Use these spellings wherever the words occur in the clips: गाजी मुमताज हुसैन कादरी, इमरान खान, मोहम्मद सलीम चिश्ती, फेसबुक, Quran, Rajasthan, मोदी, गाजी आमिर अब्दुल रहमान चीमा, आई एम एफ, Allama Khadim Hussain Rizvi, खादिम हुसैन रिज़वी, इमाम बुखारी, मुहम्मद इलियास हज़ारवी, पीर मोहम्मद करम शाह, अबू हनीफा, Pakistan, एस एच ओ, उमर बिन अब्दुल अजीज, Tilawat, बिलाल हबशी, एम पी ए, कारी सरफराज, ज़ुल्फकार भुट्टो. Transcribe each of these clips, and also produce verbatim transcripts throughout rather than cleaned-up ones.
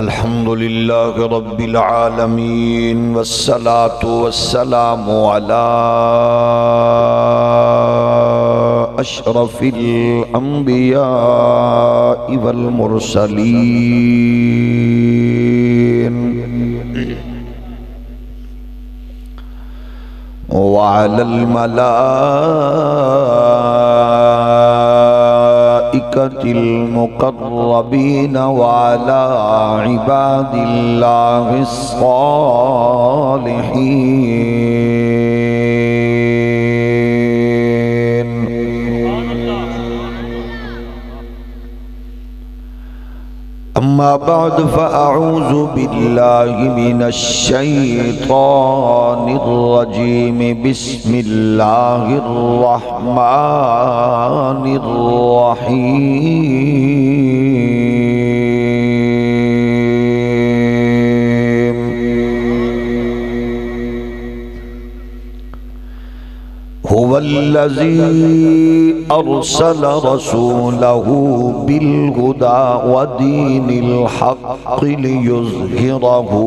अल्हम्दुलिल्लाह रब्बिल आलमीन वस्सलातु वस्सलामु अला अशरफिल अंबिया वल मुरसलीन व अलल मलाइकतिल मुक़र्रबीन व अला इबादिल्लाहिस सालिहीन। अम्मा बाद फ़अऊज़ बिल्लाहि मिनश्शैतानिर्रजीम बिस्मिल्लाहिर्रहमानिर्रहीम। हुवल्लज़ी अरसल रसूलहू बिल्हुदा व दीनिल हक़ लियुज़हिरहू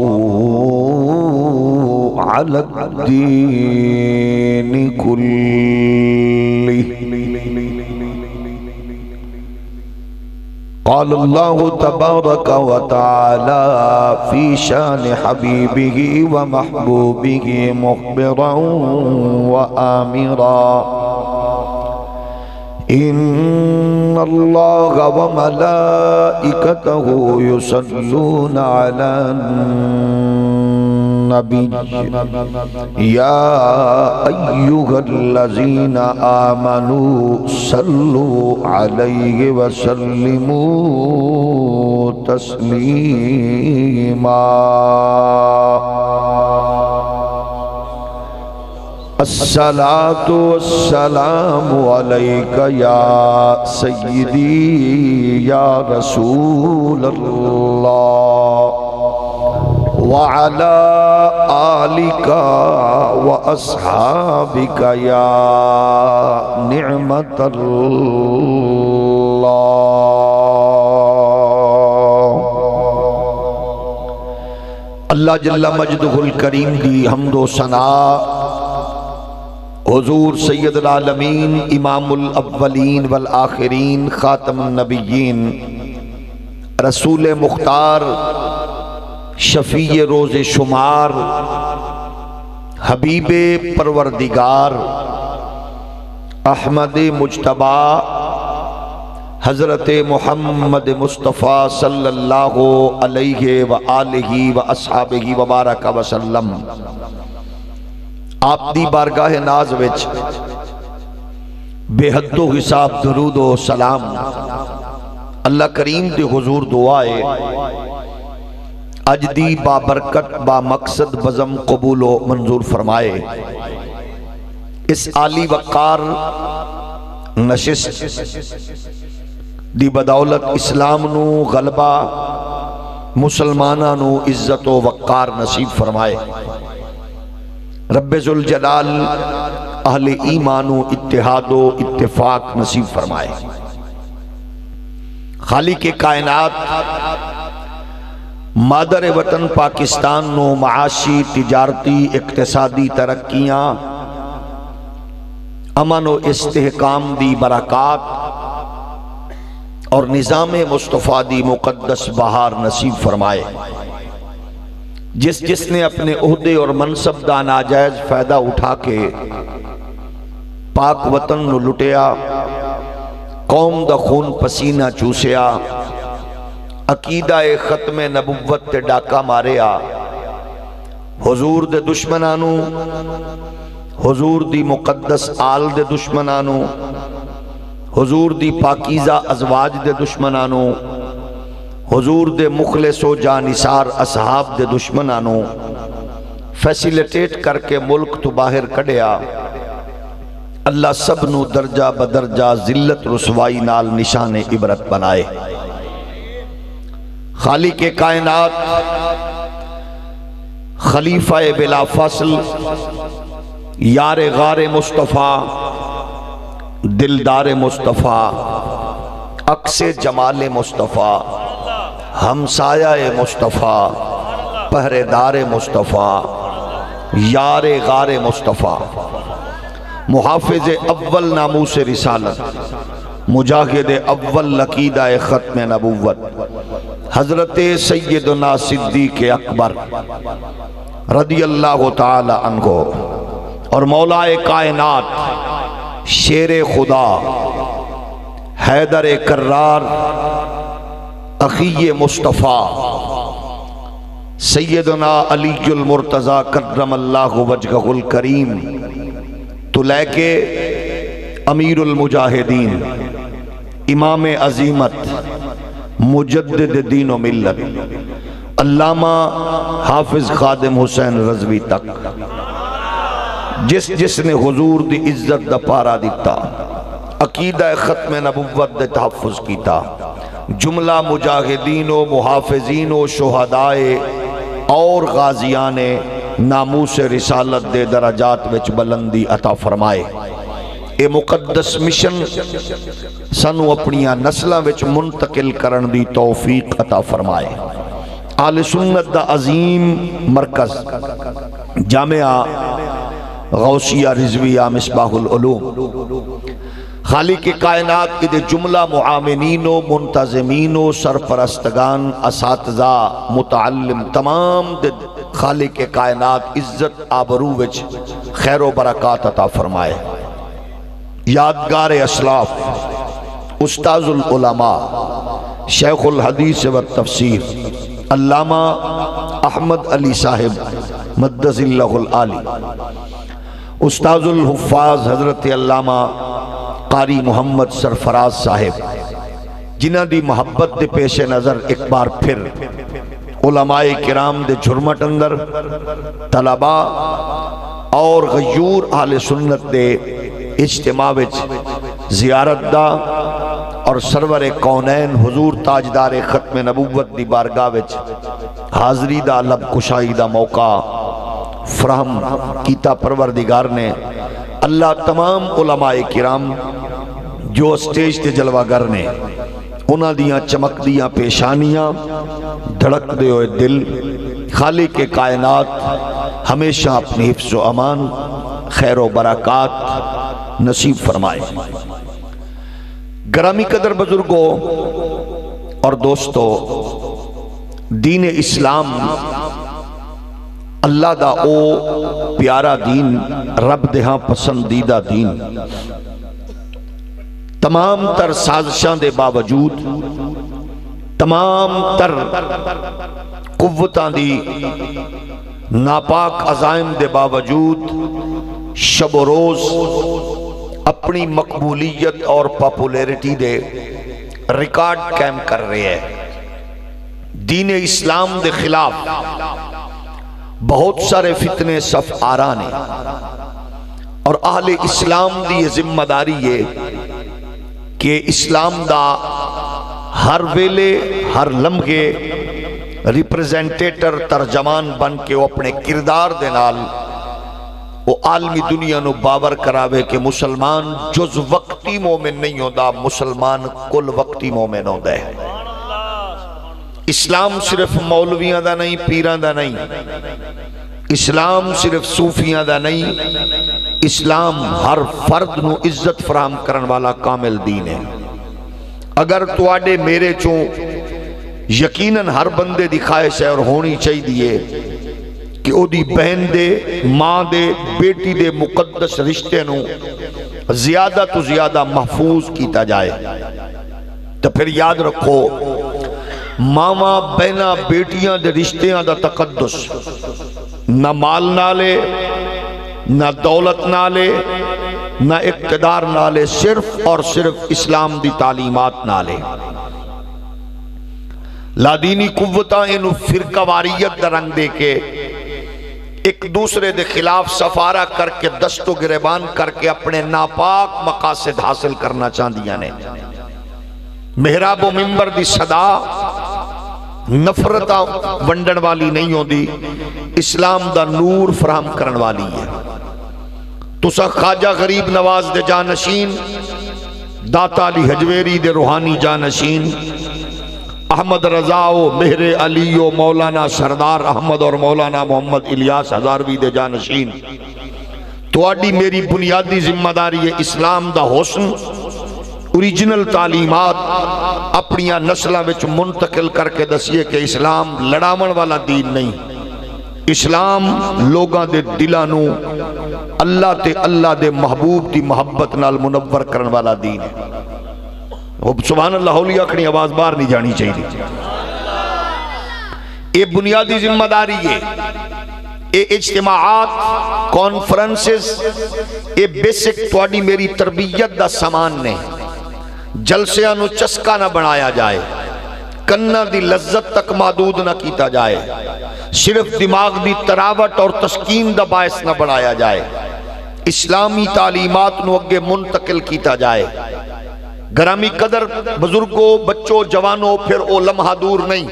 अलद्दीनि कुल्लिहि। क़ाल अल्लाहु तबारक व तआला फ़ी शान हबीबिही व महबूबिही मुख़बिरन व आमिरा। इन्ना अल्लाह व मलाइकतहू युसल्लून अलन नबी या अय्युहल्लज़ीना आमनू सल्लू अलैहि व सल्लिमू तस्लीमा। अस्सलातु वस्सलामु अलैका या सय्यिदी या रसूलल्लाह व अला आलिका व अस्हाबिका या निअमतल्लाह। अल्लाह जल्ला मजदुहुल करीम दी हम्दो सना हुजूर सैयदुल आलमीन इमामुल अव्वलीन वल आखिरीन खातमुन नबिय्यीन रसूल मुख्तार शफीए रोज़े शुमार हबीबे परवरदिगार अहमद मुज्तबा हज़रत मोहम्मद मुस्तफ़ा सल्लल्लाहु अलैहि व आलिहि व अस्हाबिहि व बारक व सल्लम। आप दी बारगाह नाज विच बेहदो हिसाब दरूदो सलाम। अल्लाह करीम दे हुजूर दुआ है अज दी बाबरकत बा मकसद बज़म कबूलो मंजूर फरमाए। इस आली वकार नशिस्त दी बदौलत इस्लाम नू गलबा मुसलमाना नू इज्जत व वकार नसीब फरमाए। रब्बे जुल जलाल अहले ईमानो इत्तेहादो इत्तेफाक नसीब फरमाए। खालिक कायनात मादर वतन पाकिस्तान नो माशी तिजारती इक्तिसादी तरक्कियां अमन व इस्तेहकाम दी बरकत और निज़ामे मुस्तफ़ा दी मुकद्दस बहार नसीब फरमाए। जिस जिसने अपने ओहदे और मनसब का नाजायज फायदा उठा के पाक वतन नू लुटिया कौम का खून पसीना चूसिया अकीदा ए खत्मे नबुव्वत ते डाका मारिया हुजूर दे दुश्मनां नू हुजूर दी मुकद्दस आल दे दुश्मनां नू हुजूर दी पाकीज़ा अज़वाज दे दुश्मनां नू हुजूर दे मुखलिसो जानिसार असहाब दे दुश्मनां नू फैसिलिटेट करके मुल्क तो बाहर कढ़िया। अल्लाह सब नू दर्जा बदर्जा जिल्लत रुसवाई नाल निशाने इबरत बनाए। खालिक कायनात खलीफाए बिला फसल यारे गारे मुस्तफ़ा दिलदारे मुस्तफ़ा अक्से जमाले मुस्तफ़ा हमसाया मुस्तफ़ा, पहरेदार मुस्तफ़ा, यार गार मुस्तफ़ा, मुहाफिज अव्वल नामूस रिसालत, मुजाहिद अव्वल लकीदा ख़त्म नबुव्वत, हज़रत सैयदना सिद्दीक़ अकबर रदियल्लाहु ताला अन्हो और मौलाए कायनात शेर खुदा हैदर कर्रार अखी मुस्तफ़ा सैयदना अलीयुल मुर्तज़ा कर्रमल्लाहु वजहुल करीम तुलैके अमीरुल मुजाहिदीन इमाम अजीमत मुजद्दिद दीन व मिल्लत अल्लामा हाफिज़ खादिम हुसैन रिज़वी तक जिस जिसने हुजूर दी इज्जत दा पारा दिता, अकीदा खत्म नबुव्वत दा तहफ्फुज़ कीता, जुमला मुजाहिदीन व मुहाफिजीन व शुहदाए और गाजियान ने नामूस रिसालत दे दराजात विच बुलंदी अता फरमाए। ये मुकद्दस मिशन सानू अपनिया नस्लों विच मुंतकिल करन दी तौफीक अता फरमाए। आले सुन्नत दा अजीम मरकज जामिया गौसिया रिजविया मिसबाहुल उलूम खालिक कायनात के जुमला मुआमिनीनो मुंतजमीनो सरपरस्तगान असातिज़ा मुताल्लिम तमाम दे खालिक कायनात इज्जत आबरू विच खैरो बरकत अता फरमाए। यादगार असलाफ उस्ताजुल उलमा शेखुल हदीस व तफसीर अल्लामा अहमद अली साहिब मद्दज़िल्लाहुल आली, उस्ताजुल हुफ़ाज़ हज़रत अल्लामा कारी मुहम्मद सरफराज साहिब जिन्हां दी मुहब्बत के पेशे नज़र एक बार फिर उलमाए किराम दे झुरमट अंदर तलबा और गयूर आले सुन्नत दे इज्तिमा विच जियारत दा और सरवर कौनैन हुजूर ताजदार खत्म नबूवत दी बारगाह विच हाज़री दा लब कुशाई दा मौका फराहम कीता। परवरदिगार ने अल्लाह तमाम उलमाए किराम जो स्टेज ते जलवागर ने उन्हां दियां चमकदियां पेशानियां धड़कते हुए दिल खालिक कायनात हमेशा अपने हिफ्ज़ व अमान खैर व बरकत नसीब फरमाए। ग्रामी कदर बुजुर्गों और दोस्तों, दीन इस्लाम अल्लाह दा ओ प्यारा दीन रब देहां पसंदीदा दीन तमाम तर साजिशां दे बावजूद तमाम तर कुव्वतां दी नापाक अजाइम दे बावजूद शब रोज अपनी मकबूलियत और पॉपुलैरिटी दे रिकॉर्ड कायम कर रहे हैं। दीन इस्लाम दे खिलाफ बहुत सारे फितने सफ आरा ने और अहले इस्लाम दी जिम्मेदारी है कि इस्लाम दा हर वेले हर लम्हे रिप्रजेंटेटर तर्जमान बन के वो अपने किरदार दे नाल वो आलमी दुनिया नू बावर करावे कि मुसलमान जुज वक्ती मोमिन नहीं होता, मुसलमान कुल वक्ती मोमिन होता है। इस्लाम सिर्फ मौलवियां दा नहीं, पीरां दा नहीं, इस्लाम सिर्फ सूफियां दा नहीं, इस्लाम हर फर्द नू इज्जत फराहम करन वाला कामिल दीन है। अगर तुहाडे मेरे चो यकीनन हर बंदे दी ख्वाहिश है और होनी चाहिए कि ओदी बहन दे मां दे बेटी दे मुकद्दस रिश्ते नू ज्यादा तो ज्यादा महफूज किया जाए, तो फिर याद रखो मावा बहना बेटियां दे रिश्तियां दा तकद्दुस ना माल नाले ना दौलत नाले ना इक्तदार नाले, सिर्फ और सिर्फ इस्लाम दी तालीमात नाले। लादीनी कुव्वतां इन्हू फिरकावारियत दा रंग दे के एक दूसरे के खिलाफ सफारा करके दस्तो गिरेबान करके अपने नापाक मकासद हासिल करना चाहदियां ने। मेहराब व मिंबर दी सदा नफरत वंडन वाली नहीं होती, इस्लाम दा नूर फराहम करन वाली है। तुसा ख्वाजा गरीब नवाज दे जानशीन, दाता अली हजवेरी दे रूहानी जानशीन, अहमद रजाओ मेहरे अलीओ मौलाना सरदार अहमद और मौलाना मोहम्मद इलियास हजारवी दे जानशीन। तुहाडी मेरी बुनियादी जिम्मेदारी है इस्लाम दा हुस्न ओरिजिनल तालीमात अपनी नस्लों में मुंतकिल करके दसीए कि इस्लाम लड़ावन वाला दीन नहीं। इस्लाम लोगों के दिलों नूं अल्लाह ते अल्लाह दे महबूब की मुहब्बत नाल मुनव्वर करने वाला दीन है। सुभान अल्लाह, हौली आखनी, आवाज़ बाहर नहीं जानी चाहिए। ये बुनियादी जिम्मेदारी है। ये इज्तिमाआत कॉन्फ्रेंसेस ये बेसिक तुहाडी मेरी तरबियत का सामान ने। जलसियां नूं चस्का ना बनाया जाए, कन्ना दी लज्जत तक महदूद ना किया जाए, सिर्फ दिमाग की तरावट और तस्कीन का बायस ना बनाया जाए। इस्लामी तालीमात नूं अगे मुंतकिल किया जाए। ग्रामी कदर बुजुर्गों, बच्चों, जवानों, फिर ओ लम्हा दूर नहीं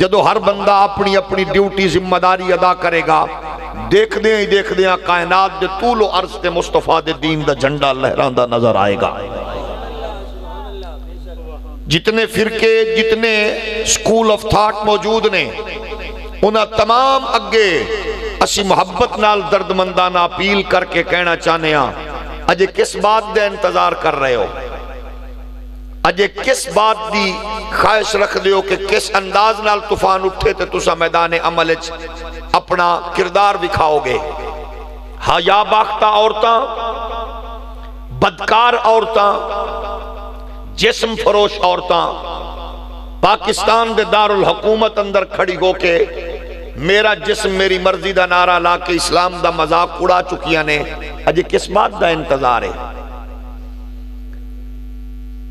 जदों हर बंदा अपनी अपनी ड्यूटी जिम्मेदारी अदा करेगा। देखदे ही देखदे कायनात दे तूलो अर्ज़ ते मुस्तफा दे दीन दा झंडा लहरांदा नजर आएगा। जितने फिरके, जितने स्कूल ऑफ थाट मौजूद ने, उन्हें तमाम अगे असी मुहब्बत नाल दर्दमंदाना अपील करके कहना चाहने हाँ, अजे किस बात का इंतजार कर रहे हो? अजे किस बात की ख्वाहिश रखते हो कि किस अंदाज नाल तूफान उठे तो तुसा मैदान अमल च अपना किरदार विखाओगे? हया बाख्ता औरतां, बदकार औरतां, जिस्म फरोश औरतां पाकिस्तान के दारुल हुकूमत अंदर खड़ी होके मेरा जिस्म मेरी मर्जी का नारा ला के इस्लाम का मजाक उड़ा चुकिया ने। अजे किस बात का इंतजार है?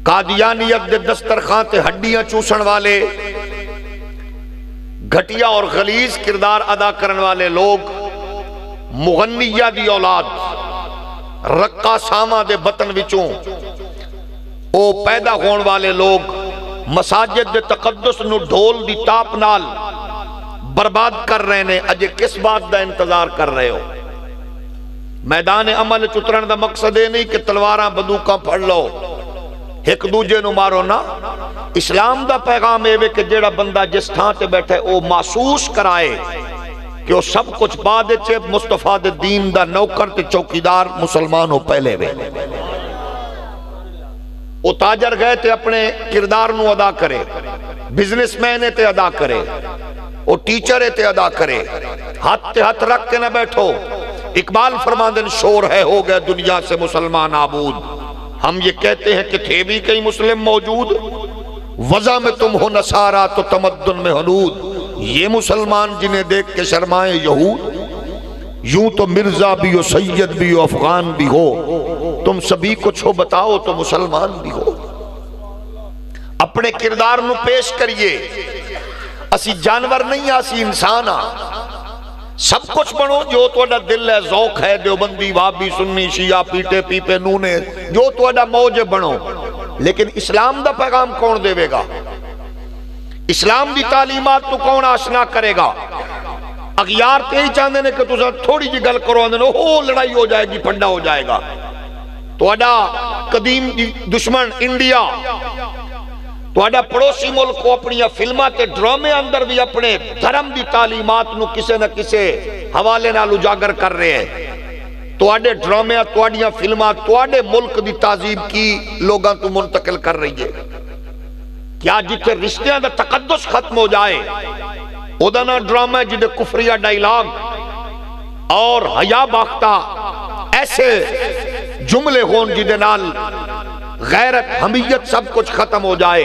कादियानियत के दस्तरखां ते हड्डियां चूसन वाले घटिया और गलीज किरदार अदा करने वाले लोग, मुगन्निया दी औलाद, रक्कासावां दे बतन विचों ओ पैदा होने वाले लोग, मसाजिद के तकद्दुस नूं ढोल दी ताप नाल बर्बाद कर रहे ने। अजे किस बात का इंतजार कर रहे हो? मैदान अमल च उतरन दा मकसद यह नहीं कि तलवारां बंदूकां फड़ लो, एक दूजे नूं मारो ना। इस्लाम का पैगाम यह कि जेड़ा बंदा जिस थां ते बैठे ओ महसूस कराए कि वह सब कुछ बाद च मुस्तफा दे दीन दा नौकर ते चौकीदार मुसलमान हो पहले वे। वो ताजर गए तो अपने किरदार नू अदा करे, बिजनेसमैन है तो अदा करे, वो टीचर है तो अदा करे, हाथ ते हाथ रख के ना बैठो। इकबाल फरमांदन शोर है हो गया दुनिया से मुसलमान आबूद। हम ये कहते हैं कि थे भी कई मुस्लिम मौजूद, वजह में तुम हो नसारा तो तमद्दुन में हलूद। ये मुसलमान जिन्हें देख के शर्माए यहूद। यूं तो मिर्जा भी हो, सैयद भी हो, अफगान भी हो, तुम सभी कुछ हो, बताओ तो मुसलमान भी हो। अपने किरदार नू पेश करिए। असी जानवर नहीं, असी इंसान आ। सब कुछ बनो जो तुहाडा दिल है, जौक है, देवबंदी, वाबी, सुन्नी, शिया, पीटे पीपे, नूने, जो तुहाडा मौज बनो। लेकिन इस्लाम दा पैगाम कौन देवेगा? इस्लाम दी तालीमात नू कौन आशना करेगा? अखियार तो यही चाहते हैं कि तुसा थोड़ी जी गल करो, आंदे हो लड़ाई हो जाएगी, फंडा हो जाएगा। तुहाडा कदीम दुश्मन इंडिया, तुहाडा पड़ोसी मुल्क को अपनी फिल्मां ते ड्रामे अंदर भी अपने धर्म की तालीमात नू किसी न किसी हवाले नाल उजागर कर रहे हैं। तुहाडे ड्रामे, तुहाडियां फिल्मां तुहाडे मुल्क की तहजीब की लोगों को मुंतकिल कर रही है। क्या जिथे रिश्तियां दा तकद्दुस खत्म हो जाए ओदा ना ड्रामा है, जिन्हें कुफरिया डायलॉग और हया बाख्ता ऐसे जुमले होन जिदे नाल गैरत, हमीयत सब कुछ खत्म हो जाए।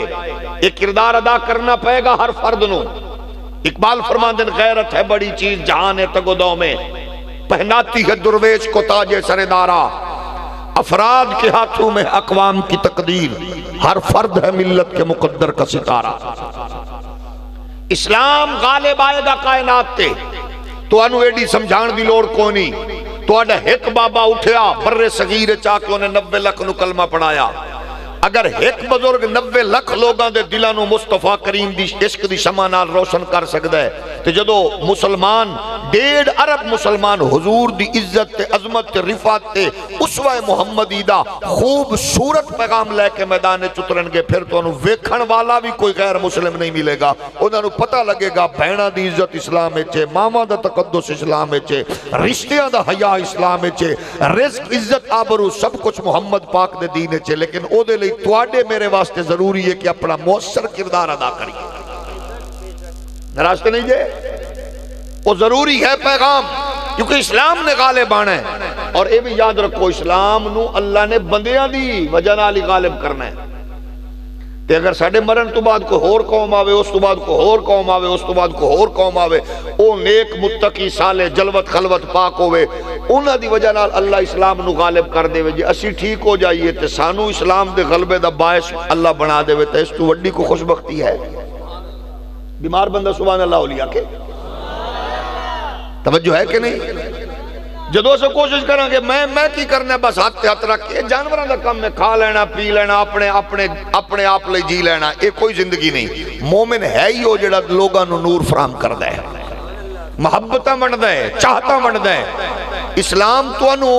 ये किरदार अदा करना पड़ेगा हर फर्द नू। इकबाल फरमांदे ने गैरत है बड़ी चीज जहान है तगोदो में, पहनाती है दुर्वेश को ताजे सरेदारा। अफराद के हाथों में अकवाम की तकदीर, हर फर्द है मिल्लत के मुकद्दर का सितारा। इस्लाम गालिब आएगा कायनात ते, तुहानू एडी समझाण दी लोड़ कोई नहीं। तुहाडा एक बाबा उठया बर्रे सगीर चा के उन्हें नब्बे लख नू कलमा पढ़ाया, अगर एक बुजुर्ग नब्बे लख लोगों के दिलों को मुस्तफा करीम की इश्क की शमा नाल रोशन कर सकता है तो जदों मुसलमान डेढ़ अरब मुसलमान हुजूर की इज्जत अजमत रिफात उसवा मुहम्मदी दा खूबसूरत पैगाम लैके मैदान उतरनगे फिर तुहानूं वेखण वाला भी कोई गैर मुस्लिम नहीं मिलेगा। उन्हां नूं पता लगेगा भैणां दी इज्जत इस्लाम विच है, मावां दा तकद्दुस इस्लाम विच है, रिश्तियां दा हया इस्लाम विच है, रिस्क इज्जत आबरू सब कुछ मुहम्मद पाक दे दीन विच है। लेकिन ओहदे लई तुहाडे मेरे वास्ते जरूरी है कि अपना मुअस्सर किरदार अदा करिए। नाराज़ नहीं जे वो जरूरी है पैगाम क्योंकि इस्लाम ने गालिब आना है। और यह भी याद रखो इस्लाम नू अल्लाह ने बंदियां दी वजह नाल ही गालिब करना है। ते अगर साडे मरण तो बाद कोई होर कौम आवे उस तो बाद कोई होर कौम आवे उस तो बाद कोई होर कौम आवे ओ नेक मुत्तकी साले जलवत खलवत पाक होवे उन्हां दी वजह नाल अल्लाह इस्लाम नू गालिब कर देवे। जे असी ठीक हो जाइए ते सानू इस्लाम दे गलबे दा बायस अल्लाह बना देवे ते इस तों वड्डी कोई खुशबख्ती है। बीमार बंदा सुभान अल्लाह ओलिया के तवज्जो है कि नहीं। जदों अस कोशिश करांगे मैं मैं की करना बस हाथ ते हाथ रख के जानवरों का काम है खा लेना पी लेना अपने अपने अपने आप लई जी लेना ये कोई जिंदगी नहीं। मोमिन है ही वो जिहड़ा लोगों को नूर फराहम करदा है, मुहब्बतां वंडदा है, चाहतां वंडदा है। इस्लाम तुहानूं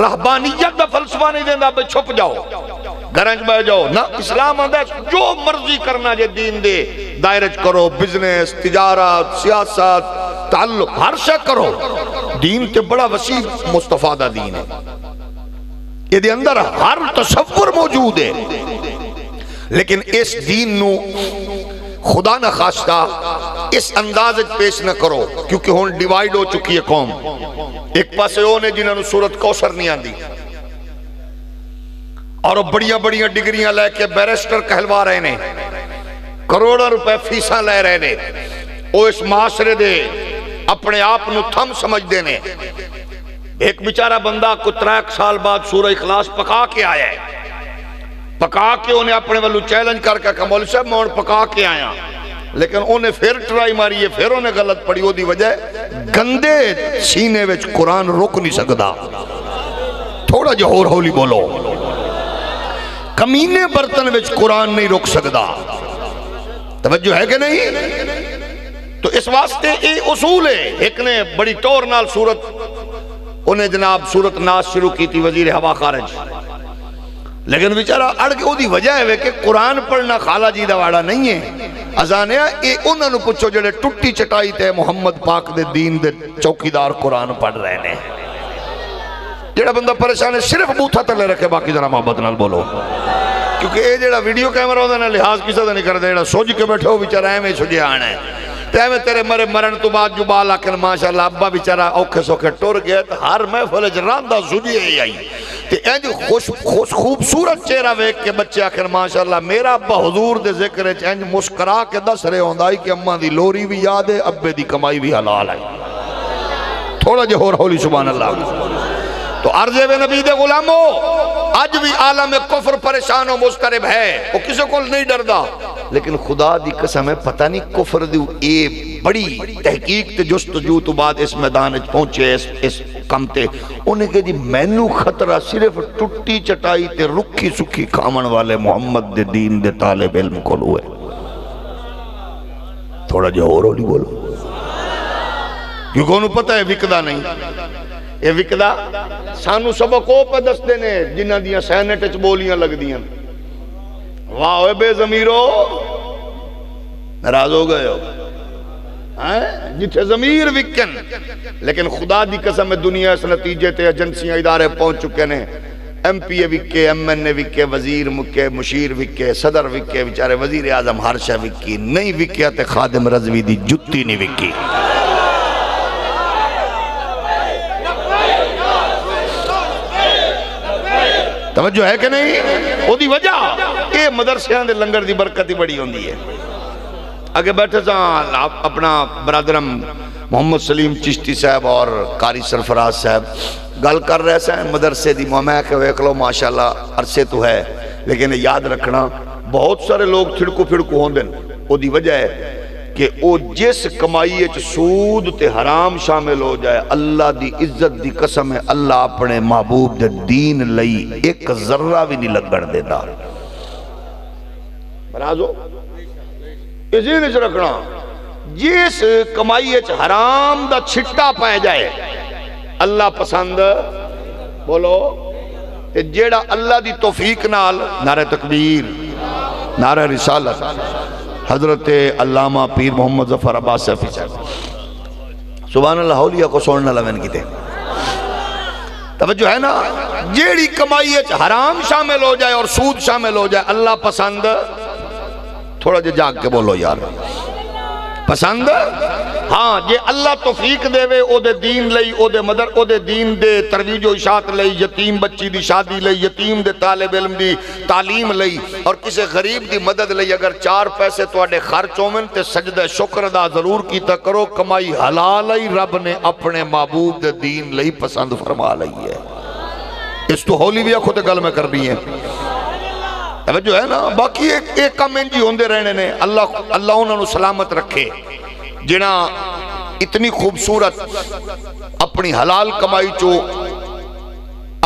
रहबानियत दा फलसफा नहीं देंदा भाई छुप जाओ घर च बह जाओ ना। इस्लाम आंदा जो मर्जी करना जे दीन दे दायरे च करो, बिजनेस तिजारत सियासत ताल्लुक हर शे करो। दीन ते बड़ा वसी मुस्तफा दा दीन है, इहदे अंदर हर तसव्वुर मौजूद है। लेकिन इस दीन नू खुदा ना खास्ता इस अंदाज़ पेश ना करो क्योंकि हुण डिवाइड हो चुकी है कौम। एक पासे ओह ने जिन्हां नू सूरत कौसर नहीं आती और बड़िया बड़िया डिग्रियां लैके बैरिस्टर कहलवा रहे ने, करोड़ों रुपए फीसा लै रहे ने। ओह इस माशरे दे अपने आप नू थम समझते हैं। एक बेचारा बंदा कोई त्रै साल बाद सूरह इखलास पका के आया है, पका के उन्हें अपने वालों चैलेंज करके कहा मौलवी साहब मैं उन्हें पका के आया लेकिन उन्हें फिर ट्राई मारी है फिर उन्हें गलत पड़ी। ओदी वजह गंदे सीने विच कुरान रुक नहीं सकता। थोड़ा जिहा होर हौली बोलो, कमीने बर्तन विच कुरान नहीं रुक सकता। तवज्जो है कि नहीं। तो इस वास्ते ये उसूल है। एक ने बड़ी टोर नाल सूरत उन्हें जनाब सूरत नाश शुरू की थी वजीर हवा खारज, लेकिन बेचारा अड़ के ओदी वजह है कि कुरान पढ़ना खाला जी दा वाड़ा नहीं है। अजानिया ये उन्हां नू पुछो जिहड़े टुट्टी चटाई ते मुहम्मद पाक दे दीन दे चौकीदार कुरान पढ़ रहे हैं। जिहड़ा बंदा परेशान है सिर्फ बूथा तले रखे, बाकी जरा मोहब्बत नाल बोलो क्योंकि ये जिहड़ा वीडियो कैमरा उहदे नाल लिहाज किसे दा नहीं करदा। जिहड़ा सुझ के बैठे हो बेचारा एवें सुझिया आना है। तेरे मरे मरण तो बाद जुबाल आखन माशाल्लाह अब्बा बेचारा औखे सौखे टुर गया तो हर महफिल रांदा सुझी आई ते इंज खुश खुश खूबसूरत चेहरा वेख के बच्चे आखन माशाल्लाह मेरा अब्बा हुजूर दे जिक्र च इंज मुस्करा के दस रहे होंदा कि अम्मा दी लोरी भी याद है, अब्बे दी कमाई भी हलाल है। थोड़ा जिहा होर हौली सुभान अल्लाह। तो अर्ज़े वे नबी दे गुलामो अज भी आलम कुफर परेशान और मुस्तरब है, वो किसी को नहीं डरदा। लेकिन खुदा दी कसम है पता नहीं कुफर दी ए बड़ी तहकीक ते जस्तजू तो बाद इस मैदान च पहुंचे इस इस कम ते उन्हें कह जी मैनू खतरा सिर्फ टुट्टी चटाई ते रुखी सुखी खावन वाले मुहम्मद दे दीन दे तालिब इल्म कोल हुए। थोड़ा जिहा होर हौली बोलो क्योंकि उन्हें पता है विकदा नहीं। ये विकदा सानू सबक ओ पे दसदे ने जिन्हां दियां सैनेट च बोलियां लगदियां। वाह ओए बेज़मीरो नाराज हो गए हो हैं जिथे ज़मीर विकन। लेकिन खुदा दी कसम दुनिया इस नतीजे ते एजेंसियां इदारे पहुंच चुके ने। एम पी ए विके, एम एन ए विके, वजीर मुके, मुशीर विके, सदर विके, बेचारे वजीर आजम हर शह विकी नहीं विकिया ते खादिम रज़वी दी जुत्ती नहीं विकी। तवज्जो है कि नहीं। ओदी वजह ये मदरसियां दे लंगर दी बरकत ही बड़ी होंदी है। अगे बैठे सां अपना बरादरम मोहम्मद सलीम चिश्ती साहब और कारी सरफराज साहब गल कर रहे सन मदरसे दी। मैं के वेख लो माशाल्लाह अरसे तो है लेकिन याद रखना बहुत सारे लोग थिड़कू फिड़कू होंदे ने। ओदी वजह है कि वह जिस कमाई सूद ते हराम शामिल हो जाए अल्लाह दी इज्जत दी कसम है अल्लाह अपने महबूब दे दीन लई एक जर्रा भी नहीं लगन देता। बना दो रखना। जिस कमाई हराम दा छिट्टा पाया जाए अल्लाह पसंद बोलो, जेड़ा अल्लाह दी तौफीक नाल नारे तकबीर नारे रिसालत हजरत अल्लामा पीर मोहम्मद जफर अब्बास सैफी साहब सुभान अल्लाह हौलिया को सोन नाल अमन कीते तवज्जो है ना। जेड़ी कमाई हराम शामिल हो जाए और सूद शामिल हो जाए अल्लाह पसंद, थोड़ा जे जाग के बोलो यार पसंद। हाँ जे अल्लाह तौफीक देवे ओदे दीन लई, ओदे मदर ओदे दीन दे तरवीजो इशात लई, यतीम बच्ची दी शादी लई, यतीम दे तालिब इल्म दी तालीम लई और किसी गरीब दी मदद लई अगर चार पैसे तुहाडे खर्च होवन ते सजदा शुक्र अदा जरूर कीता करो। कमाई हलाल ही रब ने अपने महबूब दे दीन लई पसंद फरमा लई है। इस तो होली भी आखो ते गल में करनी है जो है ना। बाकी एक, एक कम इंजी होंदे रहने ने। अल्लाह अल्लाह उन्होंने सलामत रखे जिना इतनी खूबसूरत अपनी हलाल कमाई चो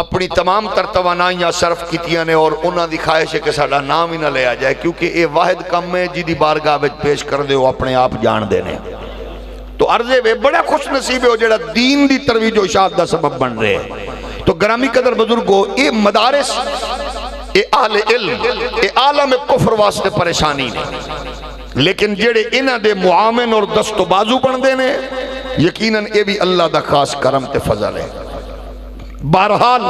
अपनी तमाम तर तवानाइयां सर्फ कीतियां ने और उन्होंने ख्वाहिश है कि साडा नाम ही ना लिया जाए, क्योंकि ये वाहिद कम है जिदी बारगाह विच पेश करदे हो अपने आप जानते हैं। तो अर्जे वे बड़ा खुश नसीब हो जो दीन की तरवीजो इशाअत का सबब बन रहे हैं। तो ग्रामी कदर बुजुर्गो ये मदारिस ए आले इल्म ए आलम कुफर वास्ते परेशानी ने, लेकिन जेड़े इन्हां दे मुआमिन और दस्तो बाजू बनते हैं यकीनन ये भी अल्लाह दा खास करम ते फजल है। बहरहाल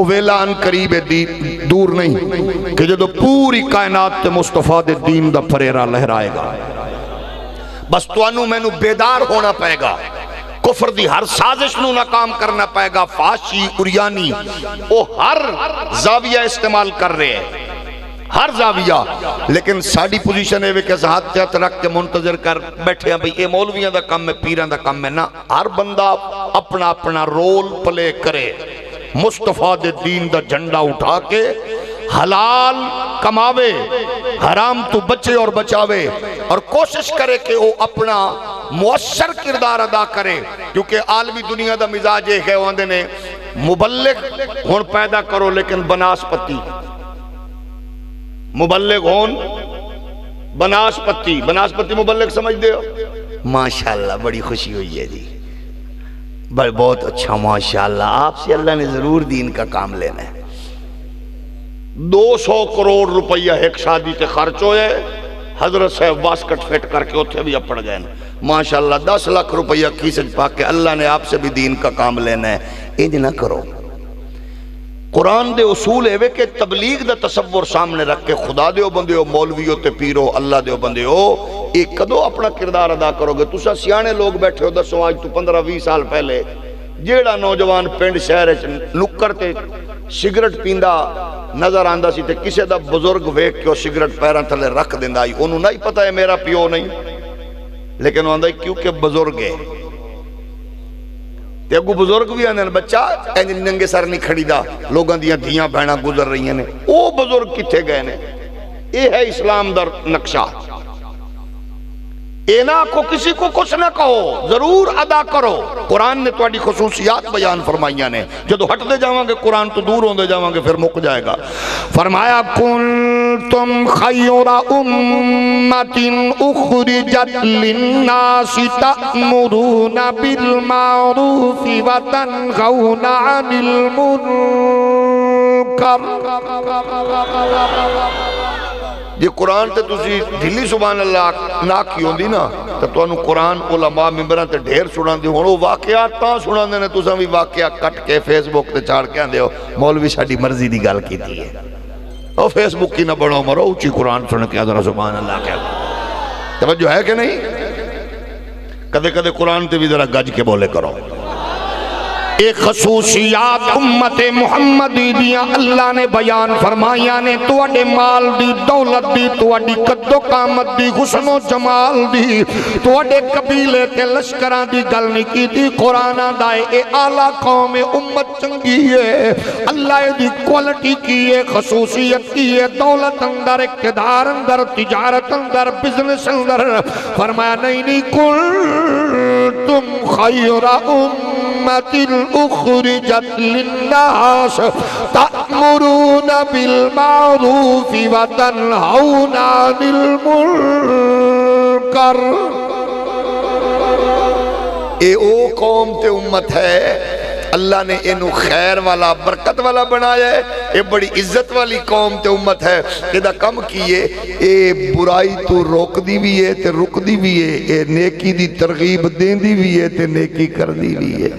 ओ वेला अन करीब दी दूर नहीं कि जदों पूरी कायनात ते मुस्तफा दे दीन दा फरेरा लहराएगा। बस तुहानू मैनू बेदार होना पएगा, कुफर दी हर साजिश नू नाकाम करना पएगा। फाशी कुरियानी वो हर जाविया इस्तेमाल कर रहे हैं, हर जाविया। लेकिन साड़ी पोजीशन है कि हाथ हथ रख के मुंतजर कर बैठे हैं भाई ये मौलवियां दा कम है, पीरां दा कम है ना। हर बंदा अपना अपना रोल प्ले करे, मुस्तफा दे दीन दा झंडा उठा के हलाल कमावे, हराम तो बचे और बचावे और कोशिश करे कि वो अपना मुअस्सर किरदार अदा करे। क्योंकि आलमी दुनिया का मिजाज ये है आंदे ने मुबल्लिग होन पैदा करो लेकिन बनास्पति, मुबल्लिग होन बनास्पति। बनास्पति मुबल्लिग समझते हो? माशाल्लाह बड़ी खुशी हुई है जी, बड़े बहुत अच्छा माशाल्लाह, आपसे अल्लाह ने जरूर दीन का काम लेना है। दो सौ करोड़ रुपया एक शादी से खर्च होए, हजरत साहब वास्कट फिट करके उथे भी अपड़ गए माशाल्लाह। दस लाख रुपया खीसज पाके अल्लाह ने आपसे भी दीन का काम लेना है। इंज ना करो, कुरान दे उसूल है कि तबलीग दा तसव्वुर सामने रख के खुदा दे बंदे हो, मौलवी हो ते पीर हो, अल्लाह दे बंदे हो, एक कदों अपना किरदार अदा करोगे। तुसा सियाने लोग बैठे हो, दसो आज तू पंद्रह बीस साल पहले जेड़ा नौजवान पिंड शहर नुक्कर ते सिगरेट पींदा नजर आंदा सी ते किसी दा बुजुर्ग वेख के सिगरेट पैरों थले रख दिंदा आई, ओनू नहीं पता है मेरा प्यो नहीं, लेकिन आंदा क्योंकि बुजुर्ग है। ते अगू बुजुर्ग भी आंदे बच्चा इंज नंगे सर नहीं खड़ीदा, लोगों दियां धीयां भैणां गुजर रही ने, वो बुजुर्ग किथे गए ने? ये है इस्लाम दा नक्शा। एना को किसी को कुछ ना कहो, जरूर अदा करो। कुरान ने तुम्हारी खसूसियात बयान फरमाइया ने, जो हटते जावांगे कुरान तो दूर होते जावांगे फिर मुक जाएगा। फरमाया कुंतुम खैरा उम्मतिन उखरिजत लिन्नासि तअमुरूना बिल मारूफि व तनहौना अनिल मुनकर। जे कुरान ते तुसी ढिली सुभान अल्लाह ना की होंदी ना तो तुहानू कुरान उलमा मिंबरां ते ढेर सुणांदे हो। हुण वाकियात तां सुणांदे ने, तुसां भी वाकिया कट के फेसबुक ते छाड़ के आंदे हो मौलवी साडी मर्जी दी गल कीती है। ओ फेसबुक की ना बनो मरो, उची कुरान सुन के जरा सुभान अल्लाह कह तवज्जो है कि नहीं? कदे कदे कुरान ते भी जरा गज के बोले करो। एक खसूसियात उम्मत मुहम्मदी दियां अल्लाह ने बयान फरमाइया ने, तुहाडे माल दी दौलत दी, तुहाडी कद्दो कामत दी, हुस्नो जमाल दी, तुहाडे कबीले ते लश्करां दी गल नहीं कीती। कुरान दा ए आला कौम उम्मत चंगी है, अल्लाह दी क्वालिटी की है, खसूसियत की है, दौलत अंदर, इकतदार अंदर, तिजारत अंदर, बिजनेस अंदर। फरमाया नहीं नहीं कुल तुम खैरा उम्मत उम्मतिल उखरिजत लिन्नास तअमुरुन बिल मारूफि व तनहौना अनिल मुनकर। ए ओ कौम ते उम्मत है अल्लाह ने इनू खैर वाला बरकत वाला बनाया है। ये बड़ी इज्जत वाली कौम ते उम्मत है। इहदा कम किए ए बुराई तो रोकदी भी है ते रुकदी भी है, ए नेकी दी तरगीब देंदी भी है ते नेकी करदी भी है।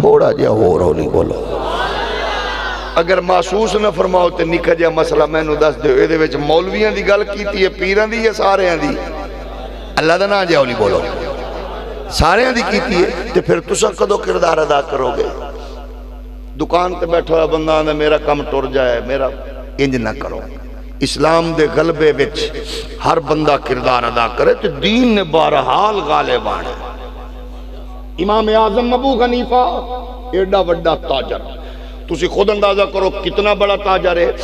थोड़ा जिहा होर होली बोलो। अगर महसूस ना फरमाओ तो निक्का जिहा मसला मैनू दस दिओ। इहदे विच मौलवियां दी गल कीती है, पीरां दी है, सारेयां दी। अल्लाह दा नाम जिहा होली बोलो। सारे दी कीती है तो फिर तुसा कदों किरदार अदा करोगे। दुकान पर बैठा हुआ बंदा आंदा मेरा कम टुर जाए, मेरा इंज ना करो। इस्लाम दे गलबे विच हर बंदा किरदार अदा करे तो दीन ने बहरहाल गालिब आना। इमाम आजम अबू हनीफा एडा वड्डा ताजर, तुसी खुद अंदाजा करो कितना बड़ा ताजर है,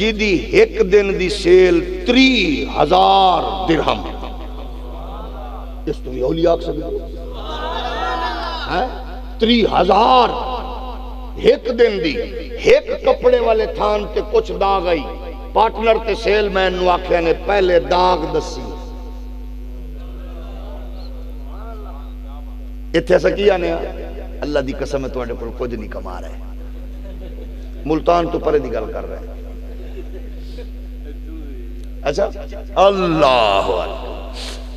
जिदी एक दिन दी सेल त्री हजार दिरहम। इस तुम औलिया आख सकते हो त्री हजार एक दिन दी। एक कपड़े वाले थान ते कुछ दाग आई, पार्टनर ते सेलमैन नु आख्या ने पहले दाग दसी। इत्थे अस की आने अल्लाह दी कसम है तुहाडे कोल कुछ नहीं कमा रहे। मुल्तान तो परे दी गल कर रहे। अच्छा अल्लाह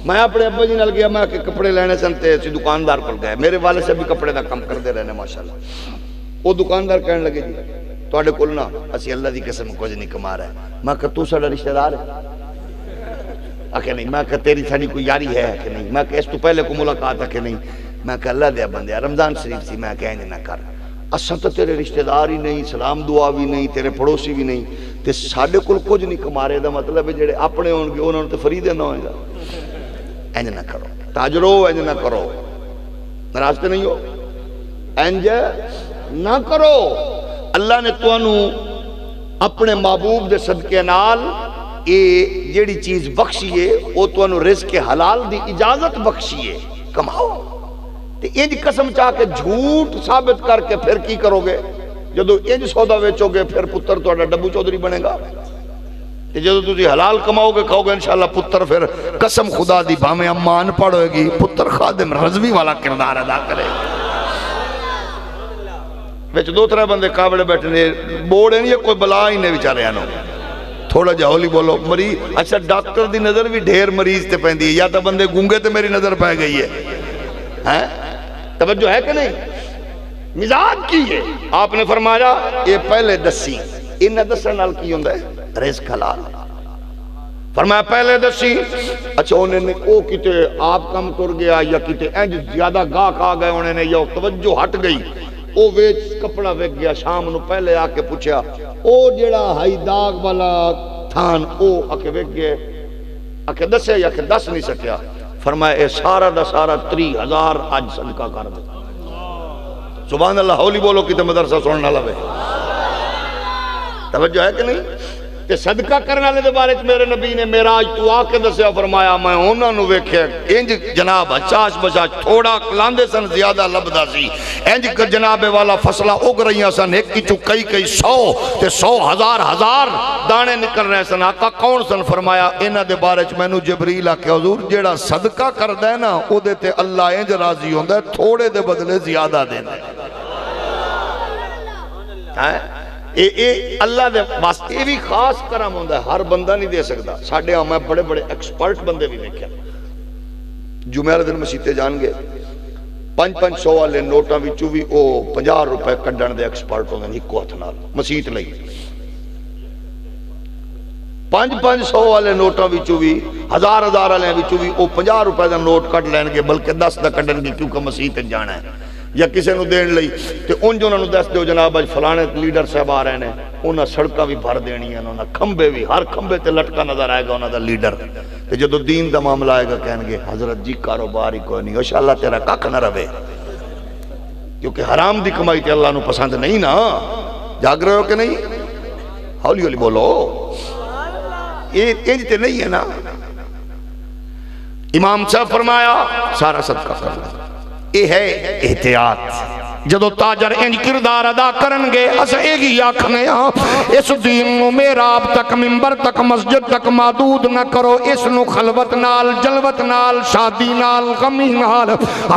मैं अपने अब्बा जी नाल गया, मैं के कपड़े लेने सन ते असीं दुकानदार कोल गए। मेरे वाले साहब भी कपड़े दा काम करते रहने माशाल्लाह। वो दुकानदार कहन लगे जी तुहाडे कोल ना असीं अल्लाह दी कसम कुछ नहीं कमा रहे। मैं कहा तू साडा रिश्तेदार है? आखे नहीं। मैं कहा तेरी साडी कोई यारी है? आखे नहीं। मैं कहा इस तू पहले कोई मुलाकात? आखे नहीं। मैं कहा अल्लाह दे बंदे रमजान शरीफ सी, मैं कह ना कर। असां तो तेरे रिश्तेदार ही नहीं, सलाम दुआ भी नहीं, तेरे पड़ोसी भी नहीं, ते साडे कोल कुछ नहीं कमा रहे। दा मतलब है जेडे अपने होणगे उन्हां नूं ते फरी देना होएगा। इंज ना करो ताजरो, इंज ना करो, नाराज नहीं हो, इंज ना करो। अल्लाह ने तुहानू अपने महबूब दे सदके नाल ए जेड़ी चीज बख्शी है वो तुहानू रिज़्क़ हलाल दी इजाजत बख्शी है, कमाओ। ते इंज कसम चा के झूठ साबित करके फिर की करोगे? जदों इंज सौदा वेचोगे फिर पुत्र तुहाडा डब्बू चौधरी बनेगा। जो तुम हलाल कमाओगे खाओगे इंशाल्लाह पुत्र फिर कसम खुदा दी भावे अम्मा अनपढ़ होगी पुत्र खादिम रिज़वी वाला किरदार अदा करे। विच दो त्रै बंदे काबड़े बैठे ने बोड़े नहीं है कोई बला ही ने बेचारे। थोड़ा जा हौली बोलो। मरीज अच्छा डॉक्टर दी नज़र भी ढेर मरीज ते पैंदी है, या तो बंदे गूंगे ते मेरी नज़र पै गई है। है तवज्जो है कि नहीं? मिजाज की है। आपने फरमाया ये पहले दसी, इन्हें दसन नाल की होंदा है रिज़्क़ हलाल। फरमाया पहले दसी। अच्छा उन्होंने वो किते आप कम तुर गया या किते इंज ज्यादा गाहक आ गए उन्होंने या तवज्जो हट गई, वो वेच कपड़ा वेच गया। शाम को पहले आके पूछा वो जेड़ा हाई दाग वाला थान वो आके वेच गया, आके दसे या के दस नहीं सकिया। फरमाया ये सारा दा सारा त्री हजार अज सदका कर दे। सुभान अल्लाह। हौली बोलो किते मदरसा सुनने वाला वे। तवज्जो है कि नहीं? ते सदका करने वाले के बारे मेरे नबी ने मेराज तू आके दस्या। फरमाया मैं उन्होंने वेख्या इंज जनाब हचाश बचाश थोड़ा लांदे सन ज्यादा लभदा सी, इंज जनाबे वाला फसला उग रही सन एक किचू कई कई सौ ते सौ हजार हजार दाने निकल रहे सन। आका कौन सन? फरमाया इन्हों के बारे मैनू जबरील आके हजूर जेड़ा सदका करता है ना उहदे ते अल्लाह इंज राजी होंदा है थोड़े दे बदले ज्यादा देंदा है। ए, ए, अल्लाह दे वास्ते भी खास करम होंदा है, हर बंदा नहीं दे सकता। साडे आम बड़े बड़े एक्सपर्ट बंदे भी देखे। जुमे वाले दिन मसीते जाणगे पांच पांच सौ वाले नोटा विचों भी ओ पचास रुपए कड्ढण दे एक्सपर्ट होंदे ने इक्को हत्थ नाल मसीत लई। पांच पांच सौ वाले नोटा विचों भी हजार हजार वाले विचों भी ओ पचास रुपए दा नोट कड्ढ लैणगे, बल्कि दस दा कड्ढणगे क्योंकि मसीत च जाणा है या किसी को देने लई। तो उंज उन्होंने दस दो जनाब अज फलाने लीडर साहब आ रहे हैं, उन्हें सड़क भी भर देनी है, उन्हें खंबे भी हर खंबे ते लटका नजर आएगा उन्होंने लीडर। तो जो दीन का मामला आएगा कहेंगे हजरत जी कारोबार ही कोई नहीं, इंशाअल्लाह तेरा कख ना रवे क्योंकि हराम की कमाई तो अल्लाह को पसंद नहीं ना। जाग रहे हो कि नहीं? हौली हौली बोलो। ये इंज तो नहीं है ना। इमाम साहब फरमाया सारा सदका कर यह है एहतियात। जदों ताजर इंज किरदार अदा करनगे अस एही आखने हां इस दीन नू मेराब तक मिंबर तक मस्जिद तक महदूद न करो। इस नू खलवत नाल जलवत नाल शादी नाल गमी नाल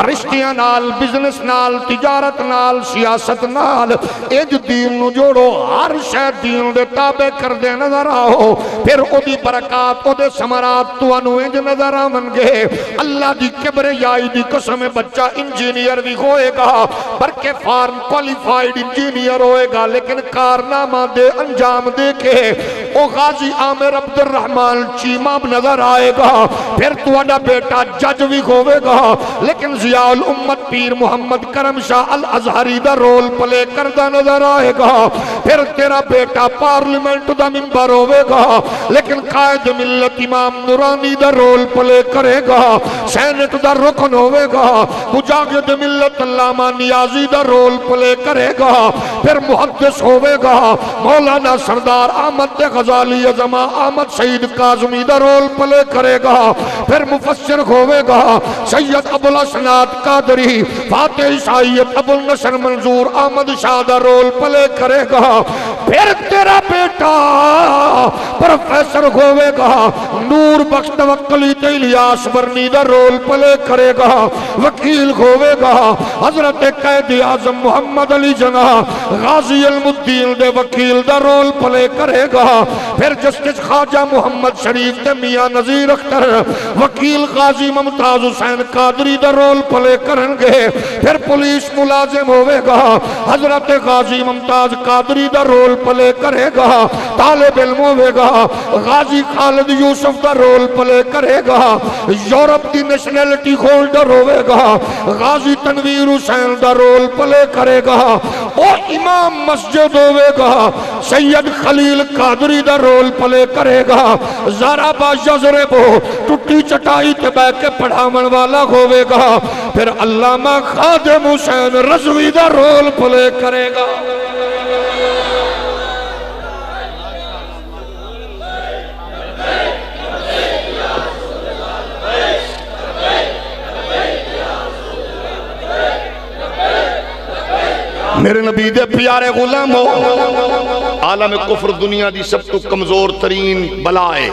रिश्तियां नाल बिजनेस नाल तिजारत नाल सियासत नाल इस दीन नू जोड़ो। हर शै दीन दे ताबे करदे नजर आओ फिर ओदी बरकत ओदे समरात तुहानू इंज नजर आवणगे। अल्लाह दी किबरे याई दी कसम बच्चा इंजीनियर भी होएगा पर के फार्म क्वालिफाइड इंजीनियर होएगा लेकिन कारनामा दे अंजाम दे के ओ गाजी आमिर अब्दुल रहमान चीमा नजर आएगा। फिर तुहाडा बेटा जज भी होवेगा लेकिन जियाउल उम्मत पीर मोहम्मद करम शाह अल अजहरी दा रोल प्ले करदा नजर आएगा। फिर तेरा बेटा पार्लियामेंट दा मेंबर होवेगा लेकिन कायद मिल्लत इमाम नूरानी दा रोल प्ले करेगा। सैनेट दा रुकन होवेगा मुजाहिद मिल्लत अल्लामा नियाज़ी दा रोल प्ले करेगा। फिर मुहद्दिस होवेगा मौलाना सरदार अहमद गजाली अजमा अहमद सईद काजमी दा रोल प्ले करेगा। फिर मुफस्सिर होवेगा सैयद अबुल असनाद कादरी फाते ईसाईयत अबुल नसर मंजूर अहमद शाह दा रोल प्ले करेगा। फिर तेरा बेटा प्रोफेसर होवेगा नूर बख्श तवक्कली ते इलियास बर्नी दा रोल प्ले करेगा। वकील होवेगा हजरत कैदी आजम मोहम्मद अली जना गाजी अलमुद्दीन दे वकील दा रोल प्ले करेगा। फिर जस्टिस खाजा मोहम्मद शरीफ ते मियां नजीर अख्तर वकील गाजी मुमताज हुसैन कादरी दा रोल प्ले करेंगे। फिर पुलिस मुलाजिम होवेगा हजरत गाजी मुमताज कादरी दा रोल प्ले करेगा। तालिब इल्म होवेगा गाजी खालिद यूसुफ दा रोल प्ले करेगा। यूरोप की नेशनैलिटी होल्डर होवेगा गाजी तनवीर हुसैन दा रोल प्ले करेगा। और इमाम मस्जिद होवेगा सैयद खलील कादरी दा रोल प्ले करेगा। ज़ारा बाज़रब टुटी चटाई ते बैठ के पढ़ावन वाला होवेगा। फिर अल्लामा खादिम हुसैन रिज़वी दा रोल प्ले करेगा। मेरे नबी दे प्यारे गुलामो आलम कुफर दुनिया दी सब तो कमजोर तरीन बलाए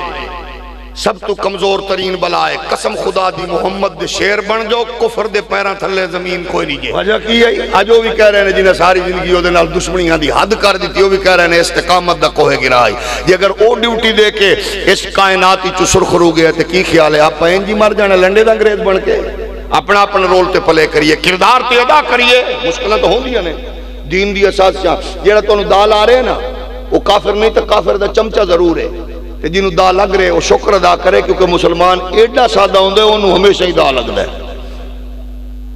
सब तो कमजोर तरीन बलाए। कसम खुदा दी मोहम्मद दे शेर बन जाओ कुफर दे पैरां थल्ले जमीन कोई नहीं है। वजह की है अज वो भी कह रहे हैं जिन्हें सारी जिंदगी ओदे नाल दुश्मनियां दी हद कर दी भी कह रहे हैं इस्तिकामत दा कोहे गिराई जे अगर ओ ड्यूटी दे के इस कायनात विच सुरखरू गया तो की ख्याल है आप इंज ही मर जाना लंडे दा अंग्रेज बन के। अपना अपना रोल ते प्ले करिए किरदार ते अदा करिए। मुश्किल तो होंदियां ने दीन दी असासियां जेड़ा तुहानू दाल आ रहे ना वो काफिर नहीं तो काफिर दा चमचा जरूर है ते जिन्नू दाल लग रहे वो शुक्र अदा करे क्योंकि मुसलमान एडा सादा हुंदा ओनू हमेशा ही दाल लगदा है।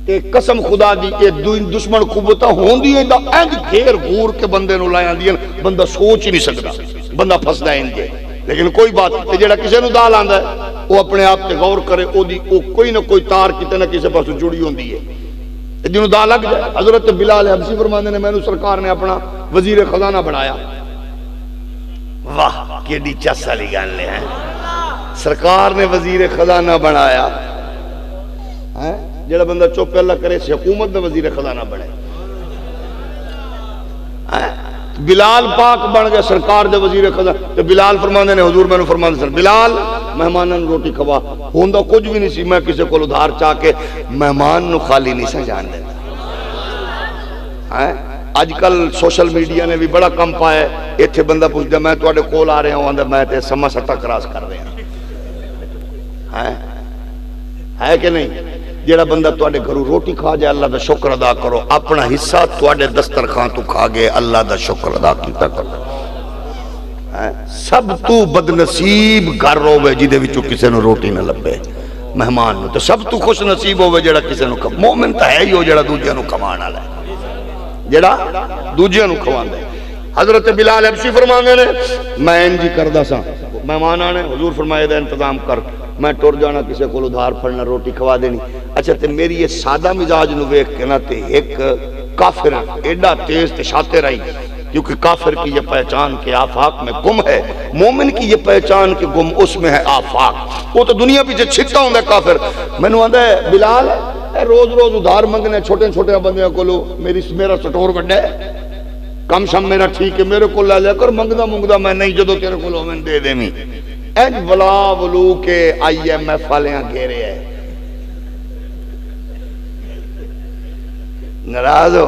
ते कसम खुदा दी ये दुश्मन कुवतां होंदियां दा इंज घेर घूर के बंदे नू लाई आंदियां बंदा सोच ही नहीं सकदा बंदा फसदा इंज। लेकिन कोई बात नहीं जेड़ा किसी नू दाल आंदा है वो अपने आप से गौर करे ओदी ओ कोई ना कोई तार कितने ना किसी पास जुड़ी होती है जिन्होंने दा लग जाए। हजरत बिलाल हबसी फरमांदे ने मैनू सरकार ने अपना वजीर खजाना बनाया। वाह केडी चस वाली गल है सरकार ने वजीर खजाना बनाया है जेड़ा बंदा चुप अल्लाह करे हुकूमत दा वजीर खजाना बने। बिलाल पाक बन गए सरकार दे वजीर खजाना ते बिलाल फरमांदे ने हुजूर मैनू फरमांदे सर बिलाल मेहमानां नू रोटी खवा होंदा कुछ भी नहीं सी मैं किसी को उधार चाह के मेहमान नू खाली नहीं सी जान देना है। अजकल सोशल मीडिया ने भी बड़ा कम पाया इत्थे बंदा पुछदा मैं तुहाडे कोल आ रहा हां आंदा मैं ते समा सत्ता क्रॉस कर रहा है है कि नहीं। जेड़ा बंदा तुहाडे घरों रोटी खा जाए अल्लाह का शुक्र अदा करो अपना हिस्सा तुहाडे दस्तरखान तू खा गए अल्लाह का शुक्र अदा कीता करो। सब तू बदनसीब घर होवे जिदे विचों किसी नू रोटी ना लभे मेहमान नू तो सब तू खुश नसीब होवे जेड़ा किसी नू मोमिन तां है ही हो जेड़ा दूजियां नू खवाण वाला है जेड़ा दूजियां नू खवांदा है। हजरत बिलाल हबशी फरमांदे ने मैं इंज ही करदा सां मेहमान आने हुजूर फरमाए दा इंतजाम कर मैं टुर जाना किसी को उधार फड़ना रोटी खवा देनी। अच्छा ते मेरी ये सादा मिजाज नू वेख के ना ते एक काफिर एडा तेज ते शातिर आई क्योंकि काफिर की ये पहचान के आफाक में गुम है मोमिन की ये पहचान के गुम उसमें है आफाक। वो तो दुनिया पीछे छिटता होंदा काफिर मैनू आंदा है बिलाल रोज रोज उधार मंगने छोटे छोटे बंदे को मेरी मेरा सटोर वड्डा है, कम शम मेरा ठीक है, मेरे को ला लिया कर, मंगदा मुंगदा मैं नहीं, जो तेरे को मैं दे देवी। एज वला वलू के आई एम एफ वालियां घेरे है, नाराज हो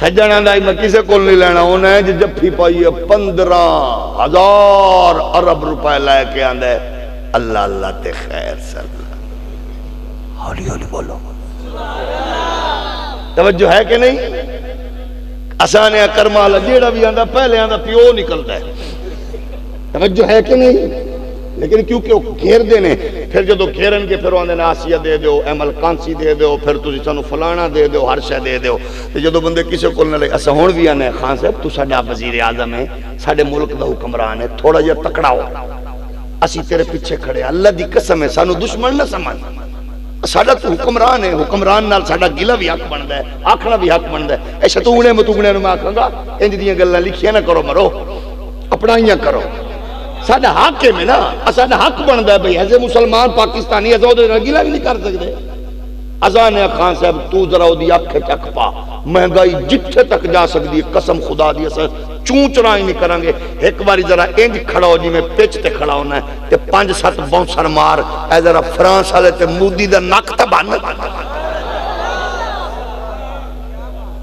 सज्जना दाई मैं किसी को नहीं लेना। उन्हें जफ्फी पाई है पंद्रह हजार अरब रुपए लैके आंदा है, अल्लाह अल्लाह ते खैर सल्लल्लाह। हौली हौली बोलो, तवज्जो है कि नहीं? असाने कर्मा वाला जेड़ा भी आंदा पहले आंदा प्यो निकलता है, तवज्जो है कि नहीं? लेकिन क्योंकि वो घेरते ने, फिर जो घेरन के फिर आने आसिया दे दो, अमल कांसी दे दो, फिर तुम सू फलाना दे दो, हर शह दे दो। जो बंदे किसी को ना ले, अस हूँ भी आने खान साहब तू साडा वजीर आजम है, साडे मुल्क का हुक्मरान है, थोड़ा जहा तकड़ा हो, असी तेरे पिछे खड़े, अल्लाह की कसम है, सानू दुश्मन ना समझ, साडा तू हुक्मरान है, हुक्मरान नाल साडा गिला भी हक बनता है, आखना भी हक बनता है। ऐ शतूने मतूने मैं आखांगा इंज दियां गल्लां लिखिया ना करो, मरो अपनाइया करो, साडा हक है ना, साडा हक बनता है भाई, ऐसे मुसलमान पाकिस्तानी अस गिला भी नहीं कर सकते। अजा ने खान साहब तू जरा वो अख चख पा, महंगाई जिथे तक जा सकती है, कसम खुदा दी अस चू चरा ही नहीं करांगे। एक बारी जरा इंज खड़ा हो जिवें पिच ते खड़ा होना है, ते पंज सत्त बाउंसर मार, ऐ जरा फ्रांस वाले ते मोदी दा नक तां बन,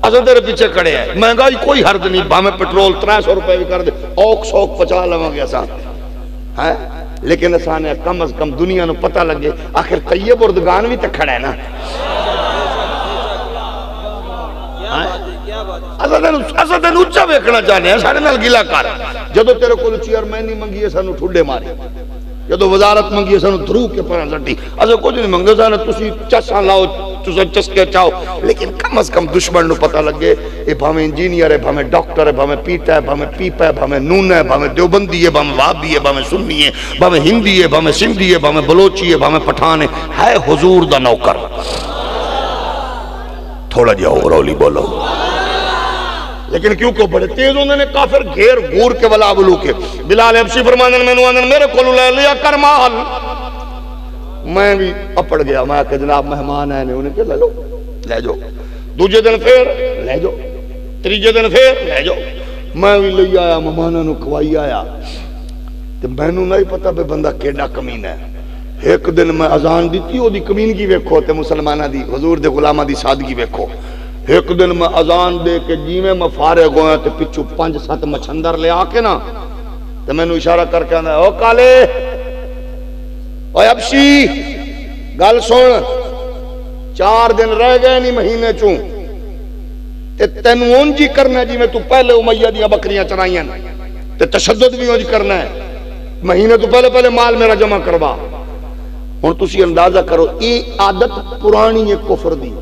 अस तेरे पिछे खड़े है। महंगाई कोई हर्ज नहीं, भावें पेट्रोल त्रै सौ रुपए भी कर दे, औख सौख पचा लवांगे असां है, लेकिन असाने कम अज कम दुनिया को पता लगे आखिर तैयब और दुकान भी तो खड़ा है ना। तेन उच्चा वेखना चाहते, साढ़े नाल गिला कर। जो तेरे को चेयरमैनी मंगी है सानू ठुडे मारे, जो वजारत मंगी है सानू धरू के पर सटी, अस कुछ नहीं मंगते सन, तुसी चसा लाओ, तुसी चस्के चाओ, लेकिन कम अज कम दुश्मन को पता लगे ये भावें इंजीनियर है, भावें डॉक्टर है, भावें पीटा है, भावें पीपा है, भावें नूना है, भावें देवबंदी है, भावें वाबी है, भावें सुन्नी है, भावें हिंदी है, भावें सिंधी है, भावें बलोची है, भावें पठान है, है हुजूर दा नौकर। थोड़ा जिहा होर हौली बोलो। लेकिन क्योंकि बड़े तेज उन्होंने काफिर घेर घूर के वला बलू के बिलाल हबशी फरमानन मैनू आंदन मेरे कोल ले लिया कर माल, मैं भी अपड़ गया, मैं कहा जनाब मेहमान आए ने, उन्हें कहा ले लो ले जाओ। दूजे दिन फिर ले जाओ, तीजे दिन फिर ले जाओ, मैं भी ले आया, मेहमाना खवाई आया, तो मैनू नहीं पता भी बंदा केड़ा कमीना है। एक दिन मैं अजान दी, वो कमीनगी वेखो तो मुसलमाना की, हजूर के गुलामा की सादगी वेखो। एक दिन मैं अजान दे के जिवें मैं फारिग होया तो पिछू पांच सत्त मछंदर लिया के ना, तो मैनू इशारा करके आंदा ओ काले ओ अबशी गल सुन, चार दिन रह गए नहीं महीने चू, ते तेन उंज ही करना जिवें तू पहले उमैया दी बकरियां चराइयां, ते तशद्दुद भी उंज करना है, महीने तो पहले पहले माल मेरा जमा करवा। हुण तुसी अंदाजा करो ये आदत पुरानी है कुफर दी,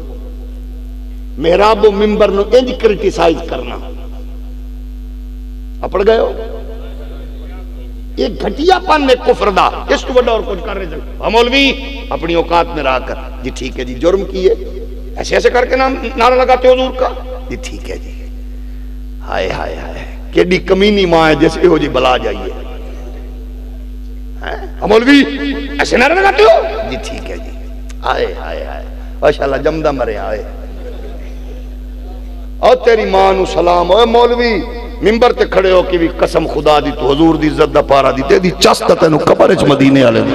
मेहराबो मिंबर नूं इंज क्रिटिसाइज करना, अपड़ गए हो, ये घटियापन है कुफर दा, इसको बड़ा और कुछ कर नहीं सकता। मौलवी अपनी औकात में रहा कर जी, ठीक है जी, जुर्म की है, ऐसे ऐसे करके नाम नारा लगाते हुजूर का जी, ठीक है जी। हाय हाय हाय केडी कमीनी मां है जैसे हो जी बला जाइए, मौलवी ऐसे नारा लगाते हो जी, ठीक है जी। हाय हाय हाय माशाल्लाह जमदा मरे आए, और तेरी मां नू सलाम। ओए मौलवी मिंबर ते खड़े हो के भी कसम खुदा दी तू हजूर दी इज्जत दा पारा दी, तेरी चस ता तैनू कबर च मदीने वाले दी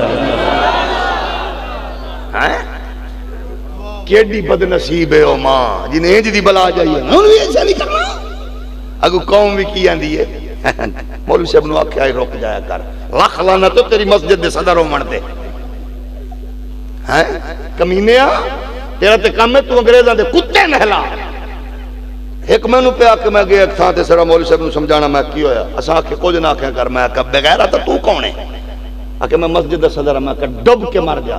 हैं, केडी बदनसीब है ओ मां जिने इंज दी बला जाई है। हुन भी ऐसा नहीं करना, अगो कौम भी की आंदी है मौलवी साहब नू आख्या रुक जाया कर, लख लानत तो तेरी मस्जिद दे सदर होवण ते हैं, कमीनेया तेरा ते काम है तू अंग्रेज़ां दे कुत्ते नहला। एक मैनू पिया कि मैं गया थां ते सारा मौलवी साहब समझाना, मैं की होया अस आखे कुछ ना आख्या कर, मैं आख्या बगैरा तो तू कौन है, आखे मैं मस्जिद का सदर, मैं आख्या डुब के मर जा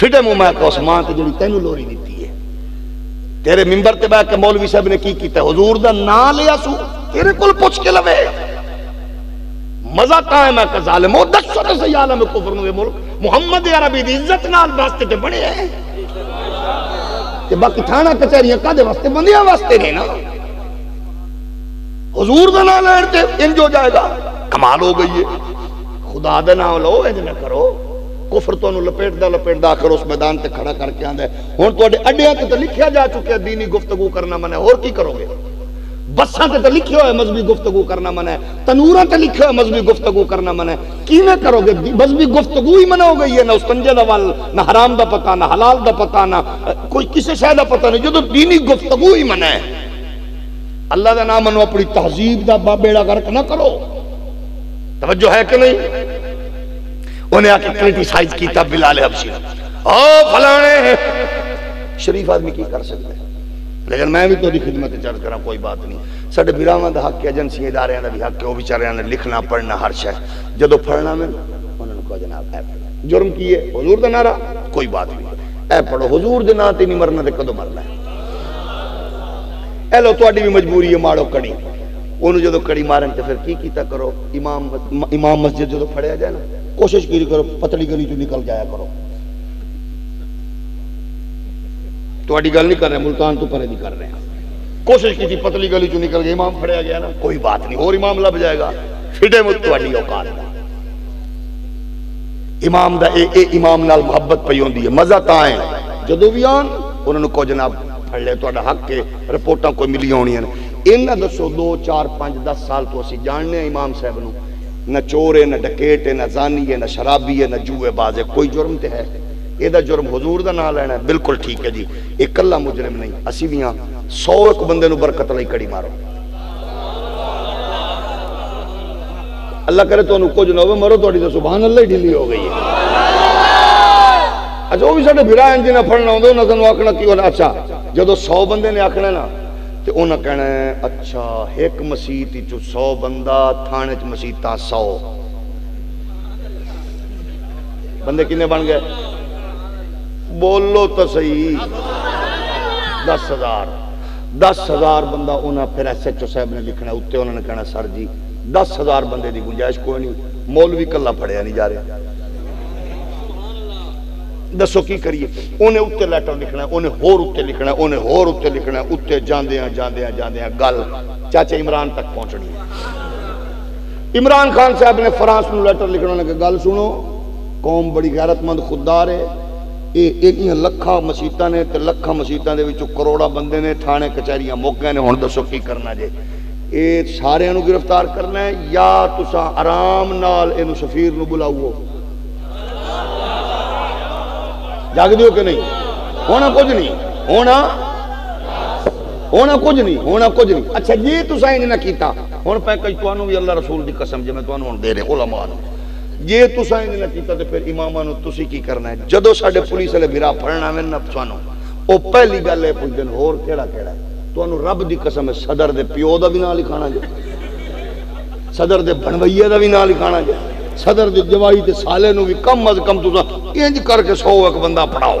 फिटे मुँह, मैं आख्या उस मां की जी तेनू लोरी दी है, तेरे मिंबर ते बैठ के मौलवी साहब ने की किया, हजूर का ना लिया सू, तेरे को पुछ के लवे मजा कहा है। मैं आख्या ज़ालिमो दस्सो ते सही आलम कुफर नूं, मुल्क मुहम्मद अरबी दी इज्जत नाल वास्ते ते बने है, बाकी थाना कचहरियां कादे वास्ते, बंदियां वास्ते ने ना, हुजूर दा नाम लैण ते इंज हो जाएगा, कमाल हो गई है। खुदा दा नाम लो इंज ना करो, कुफर तो लपेटदा लपेटदा आखिर उस मैदान से खड़ा करके आंदा है। हुण तुहाडे अड्डियां ते तो लिखिया जा चुका है दीनी गुफ्तगू करना मना है, होर की करोगे? बसां ते तो लिखिया होया मजहबी गुफ्तगू करना मना है, तनूरां ते लिखिया होया मजहबी गुफ्तगू करना मना है, किवें करोगे? मजहबी गुफ्तगू ही मना हो गई है, ना उस तंजे दा वल, ना हराम दा पता, ना हलाल दा पता, ना कोई किसी शै दा पता नहीं, जदों दीनी गुफ्तगू ही मना है। अल्लाह दा नाम मनो, अपनी तहजीब दा बेड़ा गर्क ना करो। तवज्जो है कि नहीं? उन्हें आके क्रिटिसाइज किया बिलाल हबशी, ओ फलाने शरीफ आदमी की कर सकता है, लेकिन मैं भी तो खिदमत चर्ज करा कोई बात नहीं। साढ़े बिरावान का हक, एजेंसियां इदारे का भी हक, वो बेचारे लिखना पढ़ना हर शायद जो फड़ना में उन्होंने कहो जनाब ऐ जुर्म की है, हुजूर का नारा कोई बात नहीं, ऐ पढ़ो हुजूर के नाते नहीं मरना तो कदों मरना है। ए लो तुहाडी भी मजबूरी है, मारो कड़ी उन्होंने जो कड़ी मारन तो फिर की करो। इमाम इमाम मस्जिद जो फड़िया जाए ना, कोशिश की करो पतली गली चो निकल जाया करो। थोड़ी गल नहीं कर रहे, मुल्तान तो परे नहीं कर रहे, कोशिश की पतली गली चो निकल गया, इमाम फड़िया गया ना, कोई बात नहीं, और इमाम लभ जाएगा। फिटे मुझ थोड़ी औकात इमाम दा ए, ए, इमाम नाल मुहब्बत पई होंदी है, मजा तां है जदों भी आन उन्होंने को जनाब फड़ ले तुहाडा हक के रिपोर्टां कोई मिली होणियां ने। इन्हां दसो दो चार पांच दस साल तो असीं जानने आं इमाम साहब नूं, ना चोर है, ना डकैत है, ना जानी है, ना शराबी है, ना जुएबाज है, कोई जुर्म तो है? एदा जुर्म हुजूर का ना लेना है, बिल्कुल ठीक है जी, एक कला मुजरिम नहीं, असी भी हाँ। सौ एक बंदे नूं बरकत लई कड़ी मारो, अल्लाह करे तुहानूं कुछ ना हो, मरो तुहाडी तो सुभान अल्लाह ही ढिली हो गई है। अच्छा वो भी साढ़े फिरा जिन्हें फड़ना आंदा उन्होंने तुहानूं आखना की होना। अच्छा जदों सौ बंदे ने आखना ना तो उन्हें कहना है अच्छा एक मसीत चो सौ बंदा, थाने च मसीतां सौ बंदे किन्ने बन गए? बोलो तो सही, दस हजार दस हजार बंदा। उन्हें फिर एस एच ओ साहब ने लिखना उत्ते, उन्होंने कहना सर जी दस हजार बंदे की गुंजाइश कोई नहीं, मौलवी कला फड़िया नहीं जा रहा, दसो की करिए? उन्हें उत्ते लैटर लिखना, उन्हें होर उत्ते लिखना, उन्हें होर उत्ते लिखना, उत्ते जांदियां जांदियां जांदियां गल चाचा इमरान तक पहुंचनी है। इमरान खान साहब ने फ्रांस में लैटर लिखना, उन्हें गल सुनो कौम बड़ी गैरतमंद खुददार है, ये लखा मसीतां ने ते लखा मसीतां दे विचों करोड़ा बंदे ने, थाने कचहरियां मुक गए ने, हुण दसो की करना जे? ये सारियां नूं गिरफ्तार करना है या तुसां आराम नाल इहनूं सफीर नूं बुलाओ? जागदे हो कि नहीं? होना कुछ नहीं, होना होना कुछ नहीं, होना कुछ नहीं। अच्छा जे तुसां इंज ना कीता, हुण पैकेज तुहानूं भी अल्लाह रसूल दी कसम जे मैं तुहानूं हुण दे रहा उलमा नूं, जे तुसां इंज ना कीता ते फिर इमामां नूं तुसीं की करना है? जदों साडे पुलिस वाले बिरा फड़ना वे ना तुहानूं, ओ पहली गल है पुछदे ने होर केड़ा केड़ा तुहानूं? रब दी कसम है सदर दे पिओ दा भी नाल लिखाना जे, सदर दे बनवैये दा भी नाल लिखाना जे, सदर दी जवाई ते साले नूं भी कम अज कम तुसां इंज करके सौ एक बंदा पढ़ाओ,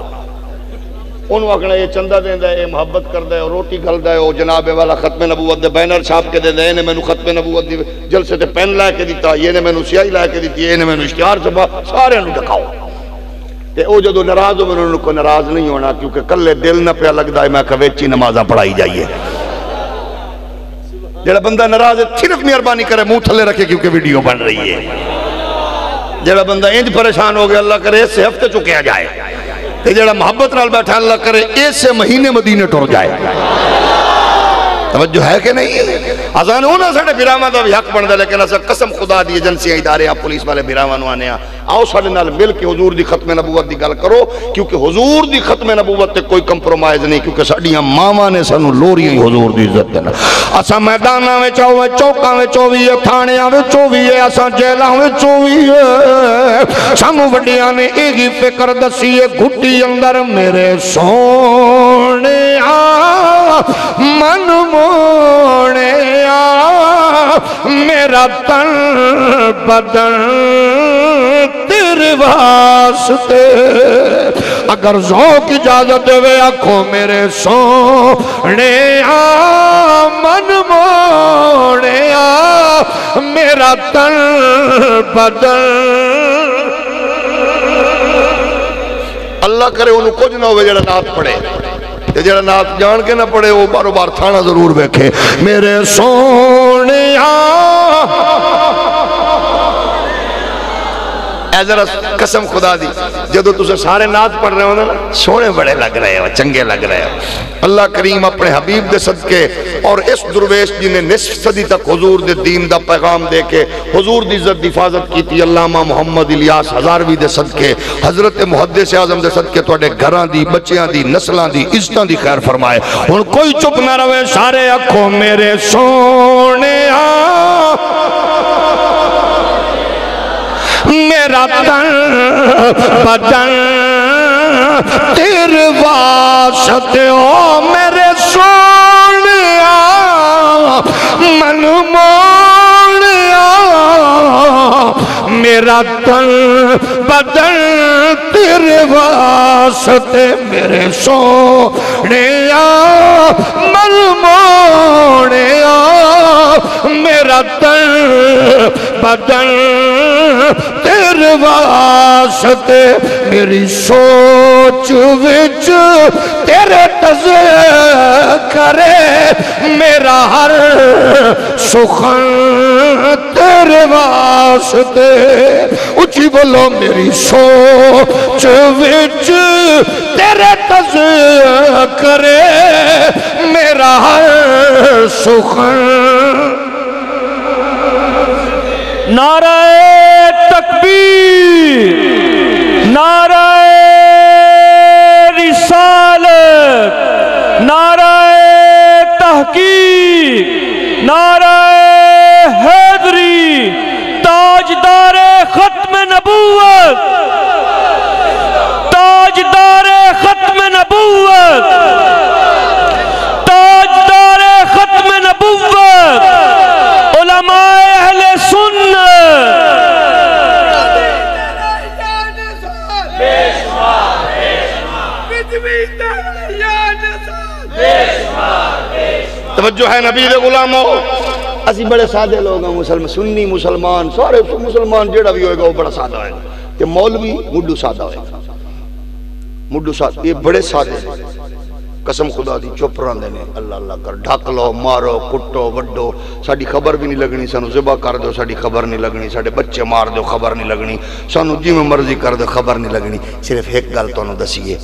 उन्होंने आखना ये चंदा देंदा है, ये मुहब्बत करता है, रोटी खलदा है, वो जनाब वाला खत्मे नबूवत दे बैनर छाप के देंदा, इन्हें मैनूं खत्मे नबूवत दी जलसे ते पेन ला के दिता, ये मैनूं स्याही ला के दी, ये मैनूं इश्तिहार छपा, सारियां नूं दिखाओ। ते ओ जदों नाराज हो, मैनूं कोई नाराज नहीं होना, क्योंकि कल्ले दिल ना पिया लगदा है, मैं आखा वेची नमाज़ां पढ़ाई जाइए। जेड़ा बंदा नाराज है सिर्फ मेहरबानी करे मुँह थले रखे, क्योंकि वीडियो बन रही है। जेड़ा बंदा इंज परेशान हो गया अल्लाह करे इस हफ्ते चुकया जाए, ते जेड़ा मोहब्बत नाल बैठा अल्लाह करे इस महीने मदीने टुर जाए। तवज्जो है कि नहीं? असान होना साढ़े बिरावां दा भी हक बनदा, लेकिन अस कसम खुदा दी एजेंसियां इदारे पुलिस वाले बिरावां नूं आने आ, आओ साडे नाल मिल के हुजूर दी खत्मे नबूवत दी गल करो, क्योंकि हुजूर दी खत्मे नबूवत ते कोई कंप्रोमाइज़ नहीं, क्योंकि साडियां मावां ने सानूं लोरियां हुजूर दी इज्जत देना। असां मैदानां विच होवे, चौकां विच होवे, थाणियां विच होवे, असां जेलां विच होवे, सानूं वड्डियां ने इही फिकर दसी ए घुट्टी अंदर मेरे सोहणिया मन मोहणिया, मेरा तन बदन तेरे वास्ते, अगर ज़ौक़ इजाजत देवे आखो मेरे सोहणे आ मन मोहणे आ, मेरा तन बदन। अल्लाह करे उन्हें कुछ ना हो जरा नात पड़े, जरा नात जान के ना पड़े, वो बारो बार थाना जरूर वेखे मेरे सोहणे आ। है जरा कसम खुदा दी, जदों तुसीं सारे नात पढ़ रहे हो ना सोहणे बड़े लग रहे हो, चंगे लग रहे हो। अल्लाह करीम अपने हबीब दे सदके और इस दुरवेश जी ने निसफ सदी तक हुजूर दे दीन दा पैगाम दे के हुजूर दी इज्जत दी हिफाजत की थी। अल्लामा मुहम्मद इलियास हज़ारवी दे सदके, हज़रत मुहद्दिस आज़म दे सदके तुहाडे घरां दी, बच्चियां दी, नस्लां दी इज्जतां दी खैर फरमाए। हुण कोई चुप ना रहे, सारे आखो मेरे सोहणे मेरा तन बदन तेरे वास्ते हो मेरे सोनिया मन मोनिया, मेरा तन बदन तेरे वास्ते मेरे सोनिया मन मोनिया, मेरा तन बदन तेरे वास्ते मेरी सोच विच तेरे तज़करे, मेरा हर सुखन तेरे वास्ते। उची बोलो मेरी सोच विच तेरे तज़करे, मेरा हर सुखन। नाराए तकबीर, नाराए रिसालत, नाराए तहकीक, नाराए हैदरी, ताजदारे खत्म नबूवत, ताजदारे खत्म नबूवत, ताजदारे खत्म नबूवत, उलमाए अहले सुन्नत तवज्जो है नबी दे गुलामो। असी बड़े सादे लोग हैं, मुसलमान सुन्नी मुसलमान सारे मुसलमान जेड़ा भी होएगा वो बड़ा सादा होएगा, ते मौलवी मुड्डू सादा होएगा, मुड्डू सादा। ये बड़े सादे कसम खुदा दी, चुप रहिंदे ने, अल्लाह अल्लाह कर, ढक लो, मारो, कुटो, वड्डो, साडी खबर भी नहीं लगनी, सानू ज़िबा कर दो साडी खबर नहीं लगनी, साडे बच्चे मार दो खबर नहीं लगनी, सानू जिवें मर्जी कर दो खबर नहीं लगनी। सिर्फ एक गल तुहानू दसीए,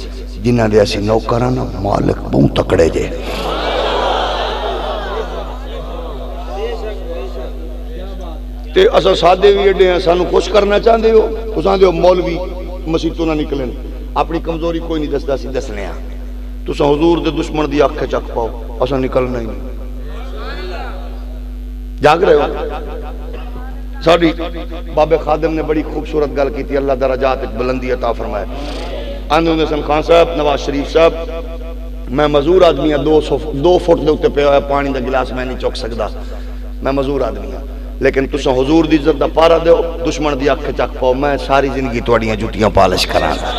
जिन्हां दे असीं नौकर आं ना मालिक बहुत तकड़े जे, ते असां सादे भी एडे आं, सानू खुश करना चाहंदे हो तुसां दे मौलवी मसीतों ना निकलन। अपनी कमजोरी कोई नहीं दसदा, असीं दसने आं। तुसा हुजूर दे दुश्मन दी आंखें चक पाओ, असा निकलना ही नहीं। जाग रहे हो साडी बाबे खादिम ने बड़ी खूबसूरत गल की, अल्लाह दराजात बुलंदी अता फरमाए। आंदे सन खान साहब, नवाज शरीफ साहब, मैं मजूर आदमी हाँ, दो सौ दो फुट के उत्ते पे पानी का गिलास मैं नहीं चुक सकता, मैं मजूर आदमी हाँ, लेकिन तुसा हुजूर दी इज्जत का पारा दो, दुश्मन की आंखें चक पाओ, मैं सारी जिंदगी तुहाडियां जुटियां पालिश करांगा।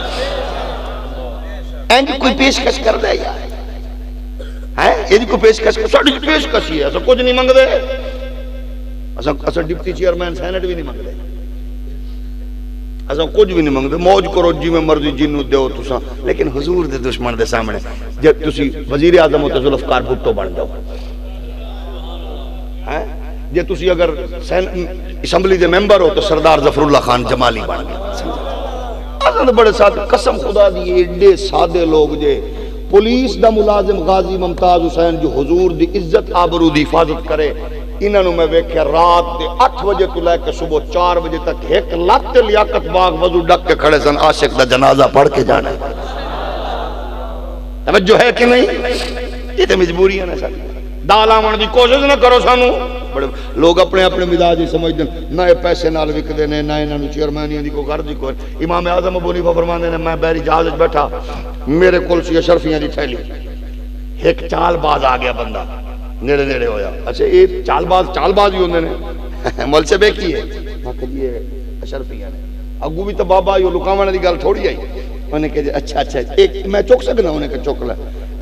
एंड कोई पेशकश कर दे यार, हैं एंड कोई पेशकश, साडी पेशकश ही है, अस कुछ नहीं मंगदे, अस अस डिप्टी चेयरमैन सेनेट भी नहीं मंगदे, अस कुछ भी नहीं मंगदे, मौज करो जिवें मर्जी जिन्नू देओ तुसा, लेकिन हुजूर दे दुश्मन दे सामने जे तुसी वजीर आजम हो ते ज़ुल्फकार भुट्टो बन जाओ, हैं जे तुसी अगर असेंबली दे मेंबर हो तो सरदार ज़फरुल्लाह खान जमाली बन गए। बड़े साथ कसम खुदा दी एडे सादे लोग जे, पुलिस दा मुलाजिम गाजी मुमताज हुसैन जो हुजूर दी इज्जत आबरू दी हिफाजत करे, इन्होंने मैं वेख्या रात के अठ बजे तो लैके सुबह चार बजे तक एक लत्त लियाकत बाग वजू डक के खड़े सन, आशिक दा जनाजा पढ़ के जाना तवज्जो है कि नहीं। ये तो मजबूरी है ना, दाल आवन की कोशिश ना करो सानू। बड़े लोग अपने अपने मिजाज ही समझते हैं, ना ये पैसे नाल विकते हैं, ना इन्होंने चेयरमैनियों की कोई गर्ज को। इमाम आजम अबू हनीफा फरमाते हैं, मैं बहरी जहाज बैठा, मेरे कोल सी अशरफियां दी थैली, एक चालबाज आ गया बंदा, नेड़े नेड़े होया। अच्छा ये चालबाज चालबाज ही होंदे ने, मल से बेकी है अशरफियां ने, अगू भी तो बाबा यो लुकावण की गल थोड़ी आई। उन्हें कहे अच्छा अच्छा एक मैं चुक सकना, उन्हें कहा चुक लै,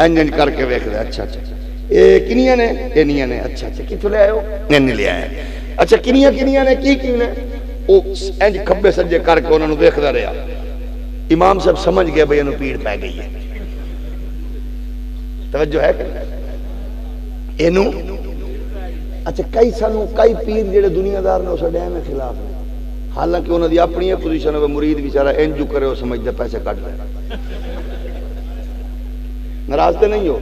इंजन करके वेख लै। अच्छा अच्छा ए किनिया ने, ए निया ने, अच्छा अच्छा कितों ले आयो, ने नहीं ले आया, अच्छा किनिया किनिया ने की की ने, ओ इंज खब्बे सज्जे करके उन्हां नूं देखदा रहा। इमाम साहब समझ गए भई इन्हूं पीड़ पै गई है, तवज्जो है कि इन्हूं। अच्छा कई सानूं कई पीर जेड़े दुनियादार ने उस डैम दे खिलाफ ने, हालांकि उन्होंने अपनी पोजीशन हो मुरीद बेचारा इंजू करे समझते पैसे कट ले नाराज तो नहीं हो।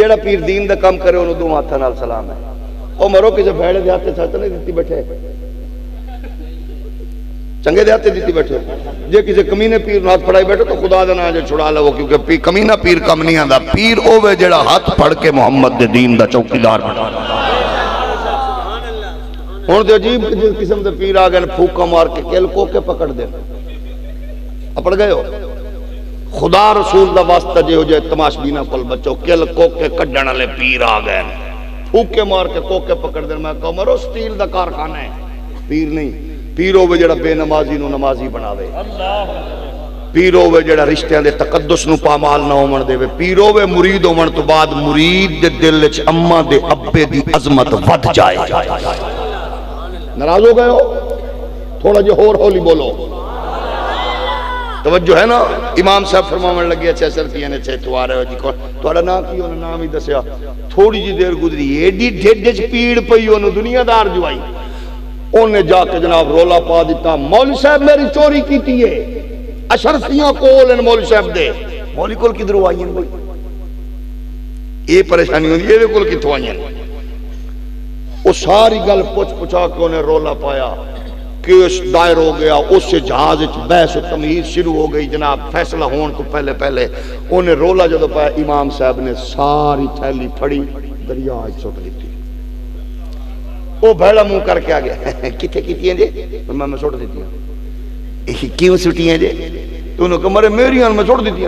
जेड़ा पीर दीन का काम करे उन्होंने दो हाथों नाल सलाम है। वह मरो किसी भैड़े के हाथ सच नहीं दिती बैठे, चंगे दे हाथ दिती बैठे। जे किसी कमीने पीर हाथ फड़ाई बैठे तो खुदा का नाम जो छुड़ा लवो, क्योंकि कमीना पीर कम नहीं आता। पीर होवे जेड़ा हाथ फड़ के मुहम्मद दे दीन दा चौकीदार बना। हुण तो अजीब किस्म के पीर आ गए, फूका मार के किल को के पकड़ दे अपड़ गए हो। खुदा रसूल का वास्ता जो जे तमाशबीना कोल बचो, किल को के कड्डण वाले पीर आ गए फूके मार के कोके पकड़ दे। मैं कहो मरो स्टील का कारखाना है। पीर नहीं, पीर होवे जेड़ा बेनमाजी नू नमाजी बनावे। पीर होवे जेड़ा रिश्तियां दे तकद्दुस नू पामाल ना होवन देवे। पीर होवे मुरीद होवन तो बाद मुरीद दे दिल च अम्मा दे अब्बे दी अजमत वध जाए। नाराज हो गए हो? थोड़ा जो होर हौली बोलो, तवज्जो है ना। इमाम साहब फरमावन लगे, अच्छा सरफिया ने छे तो आ रहे हो जी, कौन थोड़ा नाम की? उन्होंने नाम ही दसिया। थोड़ी जी देर गुजरी, एडी ढेड च पीड़ पई उन्होंने दुनियादार जुआई। उन्हें जाके जनाब रोला पा दिता, मौली साहब मेरी चोरी की है। अशरफिया कोल मौली साहब दे, मौली कोल किधरों आई हैं? ये परेशानी होती ये कोल कितों आई हैं? वो सारी गल पुछ पुछा के उन्हें रोला पाया, केस दायर हो गया। उस जहाज बहस तमीज शुरू हो गई जनाब। फैसला होने तो पहले पहले उन्हें रोला जो पाया, इमाम साहब ने सारी थैली फड़ी दरिया सुट दी। वो भैड़ा मुंह करके आ गया, कितने कीतियां जे? मैं मैं सुट दी। क्यों सुटियां जे? तूने कमरे मेरिया मैं सुट दी।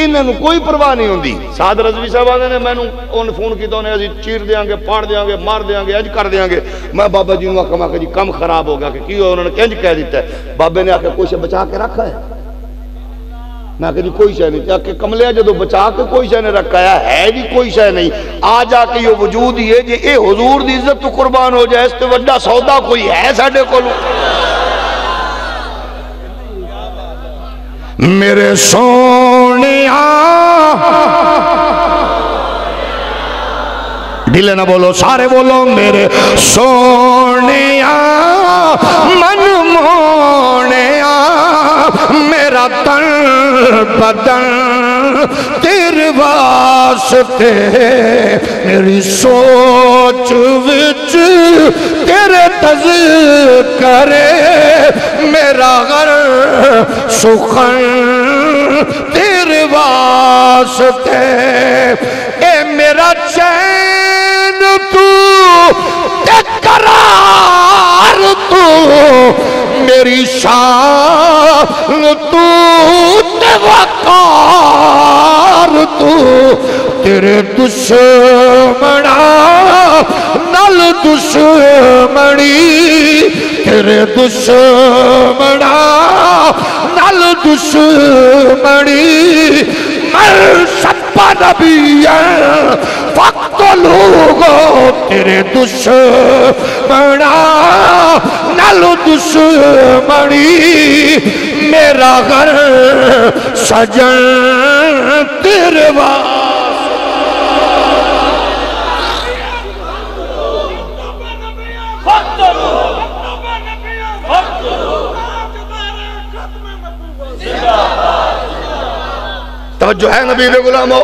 इन्हों कोई परवाह नहीं होती। साद रज़वी साहब आते हैं, मैंने उन्हें फोन किया, उन्हें अभी चीर देंगे, फाड़ देंगे, मार देंगे, अज कर देंगे। मैं बाबा जी आखा, मैं जी कम खराब हो गया कि क्यों उन्होंने इंज कह दिता है। बाबे ने आके कुछ बचा के रखा है। मैं आखिर जी कोई शह नहीं। आके कमलिया जो बचा के कोई शह ने रखाया है जी, कोई शह नहीं। आ जाके ये वजूद ही है जे ये हुजूर की इज्जत तो कुर्बान हो जाए, इससे वड्डा सौदा कोई है साढ़े को? मेरे सोनिया, ढीले ना बोलो, सारे बोलो मेरे सोनिया मन मोनिया। मेरा तन बदन तेरे वास्ते, मेरी सोच विच तेरे तज़करे। मेरा घर सुखन तेरे वास्ते, ए मेरा चैन तू करार तू, मेरी शान तू वकार तू। तेरे दुश्मना नल दुश्मनी, तेरे दुश्मना नल दुश्मनी। मर सब्बा नबी वक्त लोगो, तेरे दुश्मना नल दुश्मनी। मेरा घर सजन तेरे वास्ते। तवज्जो है नबी दे गुलामो,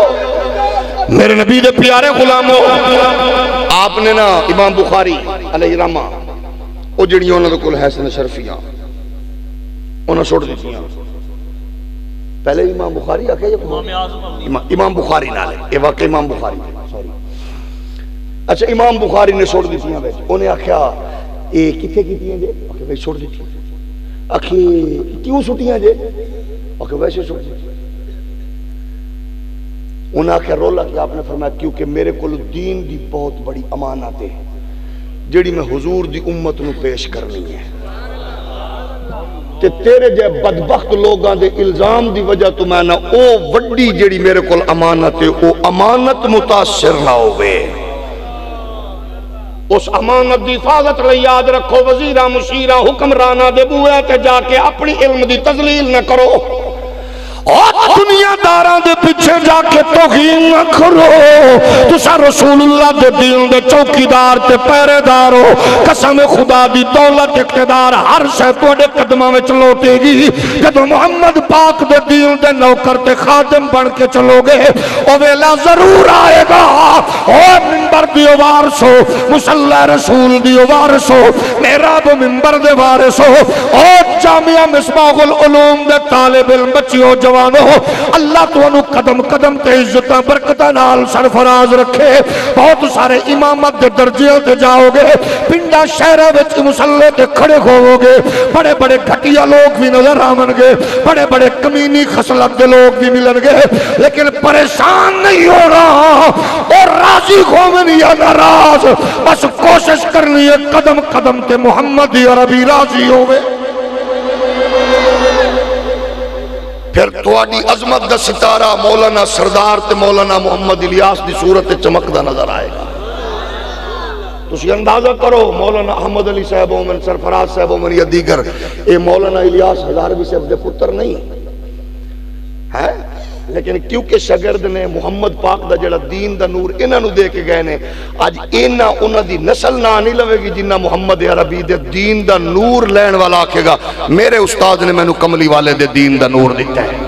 मेरे नबी दे प्यारे गुलामो। आपने ना इमाम बुखारी अलैहिर्रहमा वो जिहड़ियां उन्हां दे कोल हैसन शरफिया उन्हां सुट दित्तियां। पहले इमाम बुखारी आखे या इमाम बुखारी नाल ये वाकई इमाम बुखारी सॉरी अच्छा इमाम बुखारी ने सुट दित्तियां। विच उन्हें आख्या ये किथे कीतियां जे? आखे भाई सुट दित्तियां। आखे क्यों सुटियां जे? आखे वैसे सुट दित्तियां। उन्हें आख्या रोला कि आपने फरमाया, क्योंकि मेरे को दीन की बहुत बड़ी अमानत है जी, मैं हुजूर की उम्मत को पेश करनी है। ते तेरे जे बदबख्त लोगों के इल्जाम की वजह तो मैं ना वो वड्डी जी मेरे को अमानत है, वो अमानत मुतासर ना होवे। उस अमानत की हिफाजत लई याद रखो, वजीरा मुशीरा हुक्मराना दे बूहे ते जाके अपनी इल्म की तजलील ना करो। दुनियादारां दे पिछे जाके तौहीन न करो। तुसा रसूलुल्लाह दे दीन दे चौकीदार ते पहरेदार हो। कसम खुदा दी दौलत इकतदार हर शै तुहाडे कदमां विच लौटेगी जदों मुहम्मद पाक दे दीन दे नौकर ते खादम बन के चलोगे। ओ वेला जरूर आएगा। ओ मिंबर दी वारिस हो, मुसल्ला रसूल दी वारिस हो, मेहराब मिंबर दे वारिस हो। ओ जामिया मिसबाहुल उलूम दे तालिब इल्म बच्चियों जवानों, अल्लाह तुहानू कदम कदम ते इज्जतां बरकतां नाल सरफराज रखे। बहुत सारे इमामत दे दर्जियां ते जाओगे, पिंडां शहरां विच मुसल्ले ते खड़े होवोगे। बड़े बड़े घटिया लोग भी नजर आवणगे, बड़े बड़े कमीनी खसलत दे लोग भी मिलणगे, लेकिन परेशान नहीं होना। और राजी होवन या नाराज, बस कोशिश करनी है कदम कदम ते मुहम्मद दी अरबी राजी होवे। फिर तुहाडी अजमत दा सितारा मौलाना सरदार ते मौलाना मुहम्मद इलियास दी सूरत चमकदा नजर आएगा। तुसी अंदाजा करो, मौलाना अहमद अली साहब ओमन, सरफराज साहब ओमन या दीगर, ये मौलाना इलियास हज़ारवी साहब दे पुत्र नहीं है, लेकिन क्योंकि शगिर्द ने मुहम्मद पाक दा जिहड़ा दीन दा नूर इन्हों दे के गए ने, अज इन्हां उन्हां दी नस्ल ना नहीं लवेगी जिन्ना मुहम्मद अरबी दे दीन दा नूर लैण वाला आखेगा मेरे उस्ताद ने मैनू कमली वाले दे दीन दा नूर दिता है।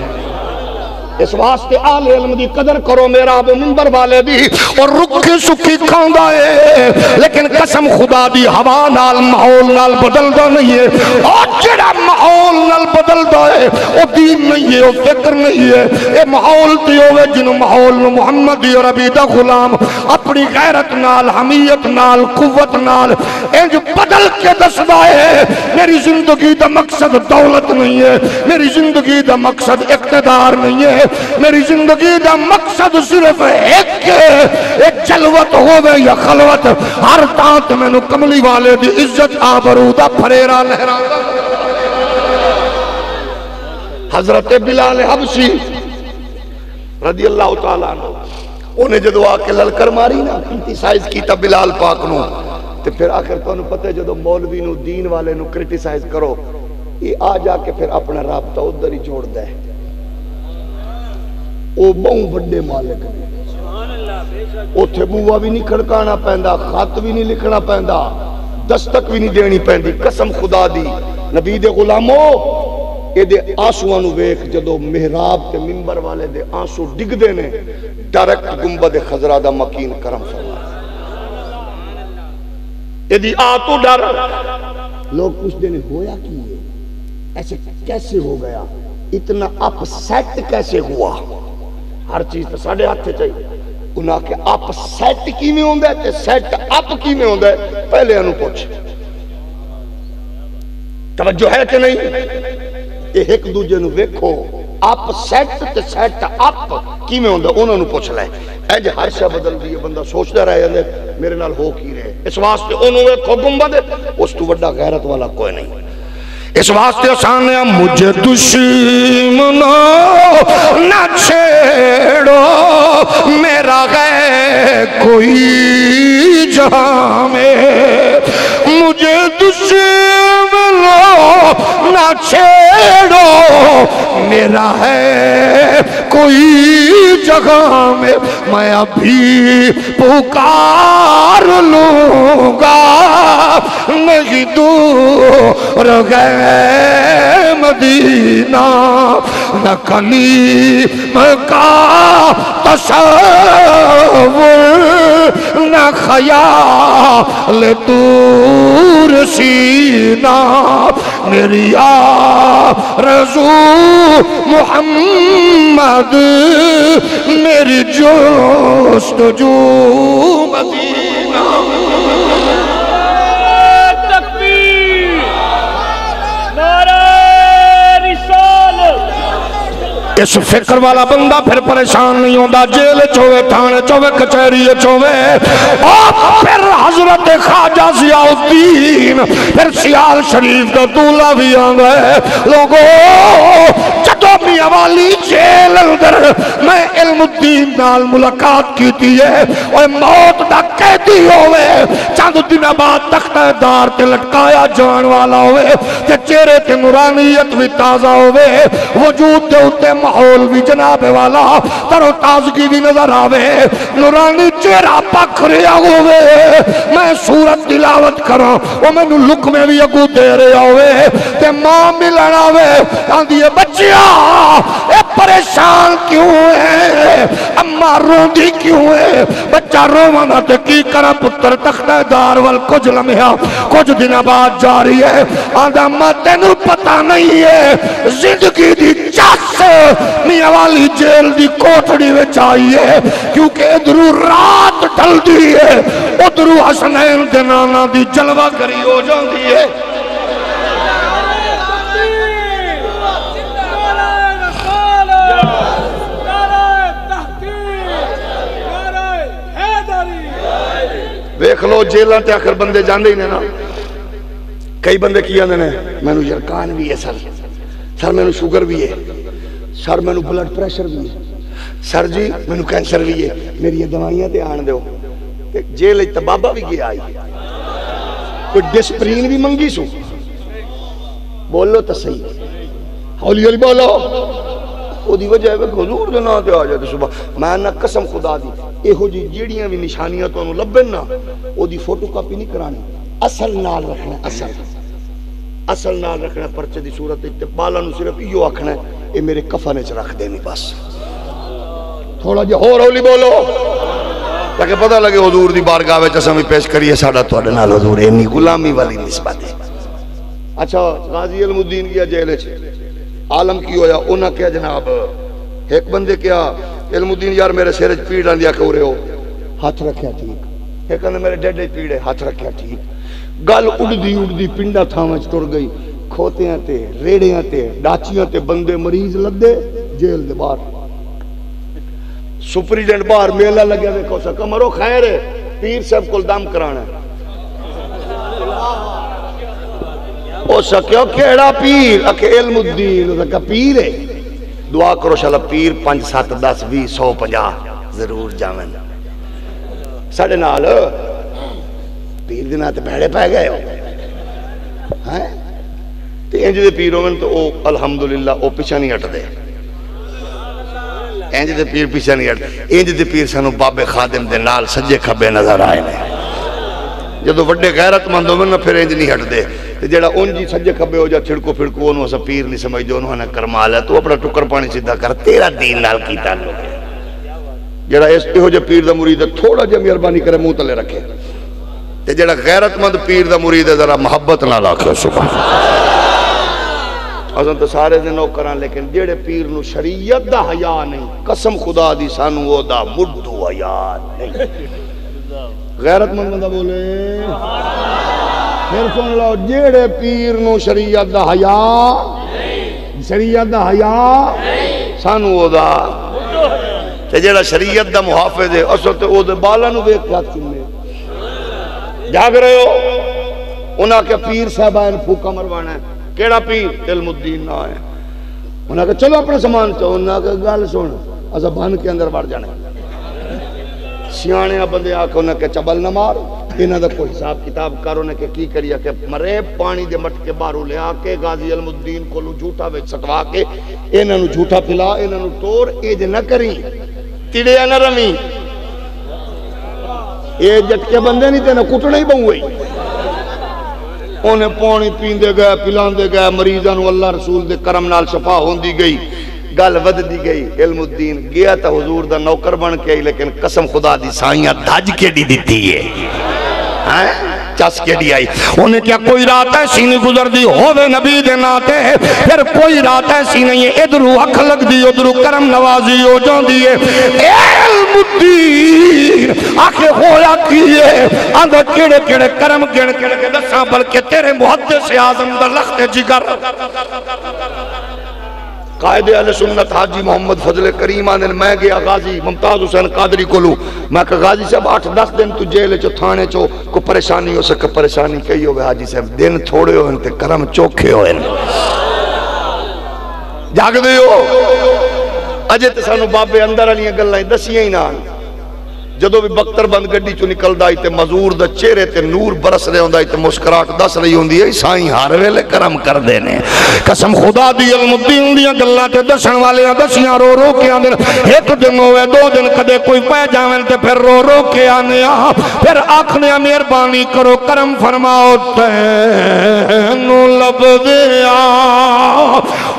इस वास्ते आले इल्म दी कदर करो, मेरा अब मिंबर वाले दी। और रुखी सुखी खांदा है, लेकिन कसम खुदा दी हवा नाल माहौल नाल बदलदा नहीं है। और जिहड़ा माहौल नाल बदलदा है वो दीन नहीं है, वो फिक्र नहीं है। ये माहौल ते होवे जिन्हों माहौल नूं मुहम्मद दी अरबी दा गुलाम अपनी गैरत नाल, हमीयत नाल, कुव्वत नाल इंज बदल के दसदा है मेरी जिंदगी दा मकसद दौलत नहीं है, मेरी जिंदगी दा मकसद इकतदार नहीं है, मेरी जिंदगी दा मकसद सिर्फ एक एक जलवत होवे या खलवत। हर तांत मैनू कमली वाले दी इज्जत आबरू दा फरेरा लहरांदा। हजरत बिलाल हबशी रजी अल्लाह तआला अन्हु उन्हें जदों आके ललकर मारी ना, क्रिटिसाइज कीता बिलाल पाक नू, ते फिर आखिर तुहानू पता है जदों मौलवी नू दीन वाले नू क्रिटिसाइज करो ये आ जाके फिर अपना राबता उधर ही छोड़दा है। बूआ भी नहीं खड़काना पैंदा, खत भी नहीं लिखना पैंदा, दस्तक भी नहीं देनी पैंदी। कसम खुदा दी नबी दे गुलामो, एदे आंसुआं नू वेख जदों मेहराब ते मिंबर वाले दे आंसू डिगदे ने, डायरेक्ट गुंबद खजरा दा मकीन करम फरमा। एदी आ तो डर लोग पूछदे ने होया की है, ऐसे कैसे हो गया, इतना अपसेट कैसे हुआ। हर चीज तो साढ़े हाथ चाहिए, उन्हें आके अपसेट किवें होंदा है ते सेट अप किवें होंदा है पहले इन्हूं पुछ। तवज्जो है कि नहीं? यह एक दूजे नूं वेखो, अपसेट ते सेट अप किवें होंदा उन्हां नूं पुछ लै। इंज हर शै बदलदी है, बंदा सोचदा रह जांदा है मेरे नाल हो की रहा है। इस वास्ते उन्हूं वेखो गुंबद, उस तों वड्डा गैरत वाला कोई नहीं। इस वास्ते आसान है, मुझे दुश्मनों ना छेड़ो मेरा गैर कोई जहाँ में, मुझे दुश्मनों ना छेड़ो मेरा है कोई जगह में, मैं अभी पुकार लूंगा नहीं दूर गए मदीना, न कलीम का तस्वुर न ख्याल दूर सीना, मेरी आरज़ू मुहम्मद मेरी जुस्तजू मदीना। इस फिक्र वाला बंदा फिर परेशान नहीं होता, जेल चोवे, थाने चोवे, कचहरी चोवे। फिर हजरत ख्वाजा जियाउद्दीन, फिर सियाल शरीफ का दूल्हा भी आंदा है। लोगो जदों मियां वाली जेल अंदर मैं इल्म निजामुद्दीन नाल मुलाकात की थी है और मौत दा कैदी होवे चंद दिन बाद तख्ता दार ते लटकाया जान वाला होवे ते चेहरे ते नूरानियत भी ताज़ा होवे वजूद दे उत्ते माहौल भी जनाब वाला तरो ताजगी भी नजर आवे नूरानी चेहरा पखरिया होवे मैं सूरत तिलावत करा और मैनू लुकमे भी अगू दे रहा होवे ते मां मिलण आवे आंदी है बच्चिया ए परेशान क्यों है अम्मा रोंदी क्यों है बच्चा रोवना ते की करा पुत्र तख्तेदार वाल कुछ लम्हा कुछ दिन बाद जारी है आंदा मां तेनू पता नहीं है जिंदगी दी चस मियां वाली जेल दी कोठड़ी विच आई है क्योंकि इधरू रात ढलदी है उधरू हसनैन दे नाना दी जलवागरी हो जाती है। देख लो जेलों ते आखिर बंदे जाते ही ने ना कई बंदे की आते हैं मैनू जरकान भी है सर सर मैनू शुगर भी है सर मैनू ब्लड प्रेशर भी है सर जी मैनू कैंसर भी है मेरी दवाइयां ते आन दो जेल तो बाबा भी गया आई कोई डिस्प्रीन भी मंगी सू बोलो तो सही हौली हौली बोलो ओदी वजह है हुजूर दे नाम ते आ जाए सुबह मैं ना कसम खुदा दी इहो जी जेड़ियां भी निशानियां तुहानू लभन ना ओदी फोटोकॉपी नहीं करानी असल नाल रखना असल असल नाल रखना पर्चे दी सूरत ते बालां नू सिर्फ इहो आखना ए मेरे कफन च रख देनी बस थोड़ा जिहा होर हौली बोलो ताकि पता लगे हुजूर दी बारगाह विच असां भी पेश करिए साडा तुहाडे नाल हुजूर इन्नी गुलामी वाली निस्बत है। अच्छा गाजी अलमुद्दीन गया जेल च आलम की होया उन्हें क्या जनाब एक बंदे क्या इलमुद्दीन यार मेरे सिर च पीड़ आंदी आखो रहे हो हाथ रखा ठीक एक मेरे डेडे पीड़ है हाथ रखा ठीक गल उड़दी उड़दी पिंडा थावां च तुर गई खोतियां ते रेड़ियां ते डाचियां ते बंदे मरीज लदे जेल दे बाहर सुपरीडेंट बाहर मेला लगे देखो सा कमरो खैर है पीर साहब कोल दम कराना क्यों केड़ा पीर इल्मुद्दीन का पीर है दुआ करो शाला पीर पांच सत दस भी सौ पंजाह जरूर जावन साडे नाल पीर दे नाल ते भैड़े पै गए हो हैं ते इंज दे पीर होवन तो अल्हम्दुलिल्लाह ओ पिछा नहीं हटदे इंज दे पीर पिछा नहीं हटदे इंज दे पीर सानू बाबे खादिम दे नाल सज्जे खब्बे नजर आए ने जो वे गैरतमंद हो फिर इंज नहीं हटते जो उंज ही सज्जे खब्बे हो जा छिड़को फिड़को उन्होंने अस पीर नहीं समझते उन्होंने करमा लिया तू अपना टुकर पानी सीधा कर तेरा दीन नाल की जरा इस इहो जे पीर दा मुरीद थोड़ा जि मेहरबानी करे मुँह तले रखे तो जो गैरतमंद पीर दा मुरीद है जरा मुहब्बत नाल आखो सुभान अस तो सारे दिन नौकर हाँ लेकिन जेड़े पीर नू शरीयत दा हया नहीं कसम खुदा दी सानू ओदा मुद्दू हया नहीं गैरतमंद बंदा बोले फिर सुन लो जेड़े पीर नू शरीयत दा हया शरीयत दा हया सानू ओदा ते जेड़ा शरीयत दा मुहाफिज है असल ते ओदे बालां नू देख के चुने जाग रहे हो उन्हां के पीर साहबान फूका मरवाना है केड़ा पीर इल्मुद्दीन ना है उन्हां के चलो अपना समान चो उन्हां के गल सुन असा बन के अंदर वड़ जाना सियाने बंदे आख उन्हें के चबल न मार इन्हों का कोई हिसाब किताब कर उन्हें के की करिए के मरे पानी दे मटके बाहरों लिया के गाजी अलमुद्दीन को झूठा विच सटवा के इन्हों झूठा पिला इन्हों तोड़ एज न करी तिड़िया न रमी ये जटके बंदे नहीं तेना कुटना ही बहु उन्हें पानी पींदे गए पिलाते गए मरीजों अल्लाह रसूल के करम नाल शफा होंदी गई गल वधदी गई इल्मुद्दीन गया तो हुजूर दा नौकर बन के आई लेकिन कसम खुदा दी साइयां धज के दी दिती है हैं चस के दी आई उन्हें क्या कोई रात ऐसी नहीं गुजरती होवे नबी दे नाते फिर कोई रात ऐसी नहीं है इधरू अख लगती उधरू करम नवाजी हो जाती है इल्मुद्दीन आखे होया की है आंदा केड़े केड़े करम गिण गिण के दसा बल्कि तेरे मुहद्दिस आज़म दा लख्त जिगर कायदे अहले सुन्नत हाजी मोहम्मद फजल करीम आने मैं गया गाजी मुमताज हुसैन कादरी कोलू मैं कहा गाजी साहब अठ दस दिन तू जेल चो थाने चो को परेशानी हो सके परेशानी कही हो हाजी साहब दिन थोड़े हो करम चोखे हो जागदे हो अजे तो सानू बाबे अंदर वाली गल्लां दसियां ही ना। जदों भी बख्तरबंद गड्डी चो निकलदा ते मजूर दे चेहरे ते नूर बरस रहा हुंदा ते मुस्कराहट दस रही हुंदी है। साईं हर वेले करम करदे ने, कसम खुदा दी अलमुद्दीन दी गल्लां ते दसण वाले दसियां रो रो के आंदे। एक दिन होवे दो दिन कदे कोई पै जावन ते फिर रो रो के आने आ, फिर आखने मेहरबानी करो करम फरमाओ। तैनू लबदे आ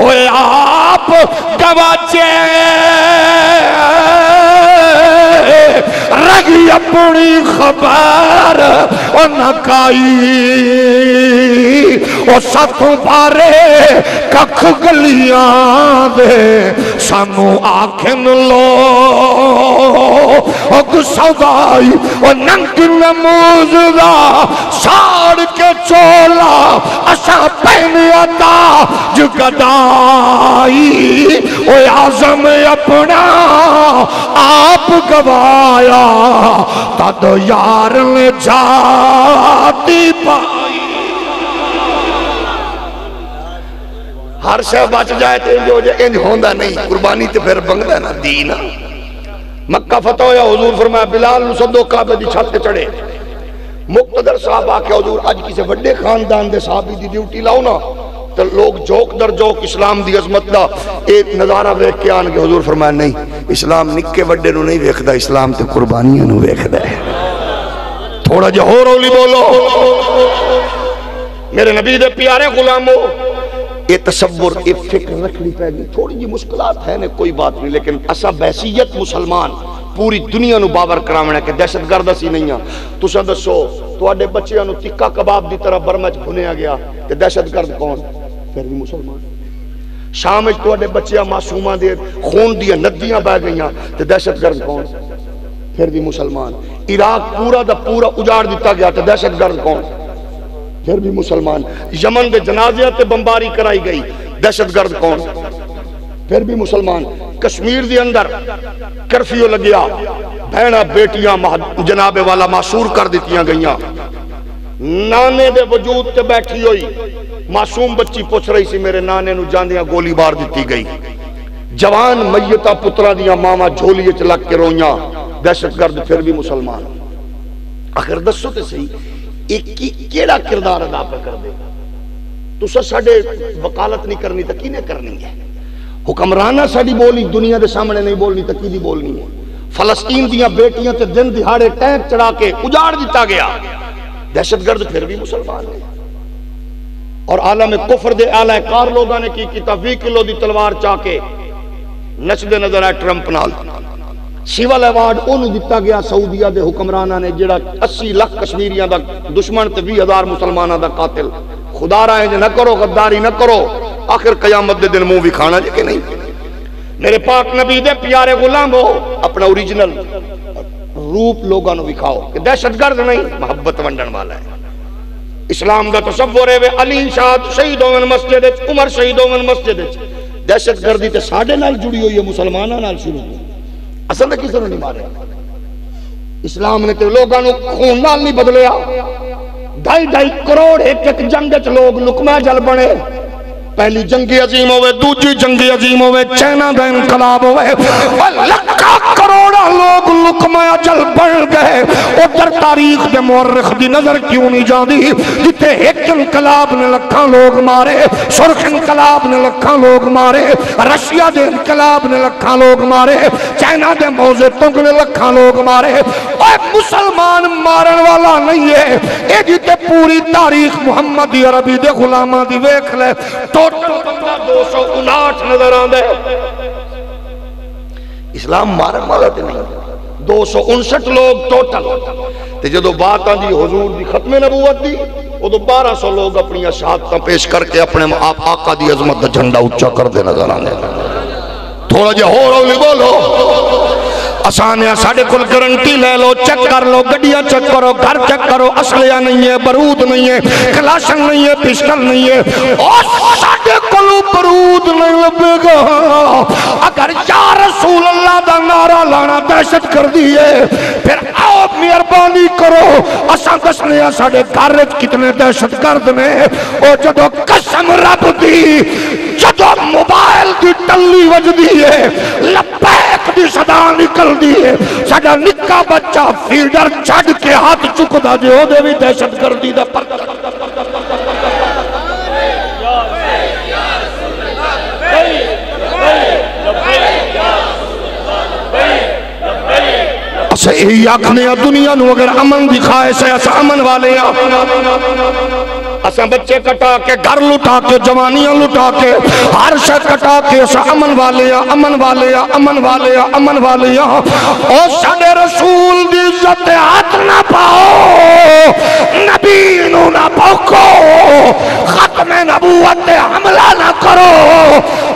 ओए आप गवाचे रगी अपनी खबर ओ नकाई ओ सतू पारे कख गलियां दे सानू आखन लो सवाई ओ नंग नमूजदा साड़ के चोला असा पहनिया ताज गदाई ओ आजम अपना आप गवाया तद यार ने जाती पाई। हर शह बच जाए तो इंज हो जाए, इंज होंदा नहीं। कुर्बानी तो फिर बंगदा ना दीना। मक्का फतह होया, हुजूर फरमाया बिलाल नूं सदो काबे दी छत चढ़े। मुक्तदर साहब आके हुजूर अज किसी वड्डे खानदान दे साहबी दी ड्यूटी लाओ ना तो लोग जोक दर जोक इस्लाम दी अजमत दा एक नज़ारा वेख के आन। हुजूर फरमाया नहीं, इस्लाम निक्के वड्डे नूं नहीं वेखदा, इस्लाम ते कुर्बानियां नूं वेखदा है। थोड़ा जिहा होर हौली बोलो मेरे नबी दे प्यारे गुलामो। ये तसव्वुर ये फिक्र रखनी पैगी। थोड़ी जी मुश्किलात है ने, कोई बात नहीं, लेकिन असा बहसीयत मुसलमान पूरी दुनिया नू बावर करावना कि दहशतगर्द असी नहीं आ। तुसा दसो तुहाडे बच्चियां नू तिक्का कबाब दी तरह बर्मा च भुनिया गया ते दहशतगर्द कौन? फिर भी मुसलमान। शाम च तुहाडे बच्चियां मासूमां दे खून दियां नदियां बह गईयां ते दहशतगर्द कौन? फिर भी मुसलमान। इराक पूरा दा पूरा उजाड़ दिता गया ते दहशतगर्द कौन? फिर भी मुसलमान। यमन के जनाजे ते बमबारी कराई गई, दहशतगर्द कौन? फिर भी मुसलमान। कश्मीर के अंदर कर्फ्यू लग्या, भैना बेटियां जनाबे वाला मासूर कर दितियां गईयां। नाने दे वजूद ते बैठी हुई मासूम बच्ची पुछ रही सी मेरे नाने नू जांदियां गोली मार दी गई। जवान मय्यता पुत्रा दियां मावां झोलिए च लग के रोईयां, दहशतगर्द फिर भी मुसलमान। आखिर दसो तो सही केड़ा किरदार अदा कर देगा? तुसा साडे वकालत नहीं करनी तो किने करनी है? हुक्मराना साडी बोली दुनिया के सामने नहीं बोलनी तो किदी बोलनी है? फलस्तीन दियां बेटियां ते दिन दिहाड़े टैंक चढ़ा के उजाड़ दिता गया, दहशतगर्द फिर भी मुसलमान है। और आलम कुफर दे आलाकार लोगों ने की किया? बीस किलो की तलवार चाके नचते नजर आए ट्रंप नाल। सिवल अवार्ड उन्हें दिता गया सऊदिया के हुक्मराना ने जो अस्सी लाख कश्मीरिया का दुश्मन ते बीस हजार मुसलमाना का कातिल। खुदा राय न करो, गद्दारी न करो, आखिर कयामत के दिन मुंह भी खाना जे कि नहीं। मेरे पाक नबी दे प्यारे गुलाम हो, अपना ओरिजिनल रूप लोगों को विखाओ कि दहशतगर्द नहीं, मोहब्बत वंडन वाला है। इस्लाम का तसव्वुर है वे अली शाह शहीद होवन मस्जिद, उमर शहीद होवन मस्जिद। दहशतगर्दी तो साडे नाल जुड़ी हुई है, मुसलमानों नाल शुरू हुई। असल किसी नहीं मारे, इस्लाम ने तो लोगों खून नाल नहीं बदलिया। ढाई ढाई करोड़ एक एक जंग च लोग लुकमा जल बने। पहली जंगी अजीम होवे, दूजी जंगी अजीम होवे, चाइना दा इनकलाब होवे, लखा करोड़ा लोग लुकमा जल बन गए। उधर तारीख दे मुअर्रिख दी नजर क्यों नहीं जाती जिथे एक इनकलाब ने लखा लोग मारे, सुर्ख इनकलाब ने लखा लोग मारे, रशिया दे इनकलाब ने लखा लोग मारे, चाइना दे मौजे तुंग ने लखा लोग मारे। और मुसलमान मारन वाला नहीं है। ये जिथे पूरी तारीख मुहम्मद दी अरबी दे गुलामा दी वेख ले, दो सौ उनाहठ नजर आंदा है। इस्लाम मारन वाला तो नहीं, दो सौ उनसठ लोग टोटल। जो बात आती हुजूर दी खत्मे नबूवत दी, उदो बारह सौ लोग अपनी शहादत पेश करके अपने आप आका दी अजमत दा झंडा उच्चा करते नजर आंदे। थोड़ा जिहा होर हौली बोलो। असाने साढ़े कोल गारंटी ले लो, चेक कर लो, गड्डियां चेक करो, घर चेक करो, असलिया नहीं है, बारूद नहीं है, कलाशन नहीं है, पिस्टल नहीं है। और साढ़े कोल बारूद नहीं लभेगा। अगर या रसूल अल्लाह दा नारा लाना दहशत कर दी है, फिर आओ मेहरबानी करो असा दसने साढ़े घर कितने दहशतगर्द ने। और जदों कसम रब दी, जदों मोबाइल की टल बोली वजदी है, लबैक दी सदा निकलदी है। साडा निक्का बच्चा फीडर छड़ के हाथ चुकदा जे ओदे भी दहशतगर्दी दा पर्दा। असे यही आखने दुनिया नूं अगर अमन दी ख्वाहिश है अस अमन वाले आ। असा बच्चे कटा के घर लुटा के जवानियां लुटा के हर शे कटा के अस अमन वाले आ, अमन वाले आ, अमन वाले आ, अमन वाले आ। ओ साडे रसूल दी इज्जत हाथ ना पाओ, नबी नूं ना पोको, खत्म नबूवत ते हमला ना करो,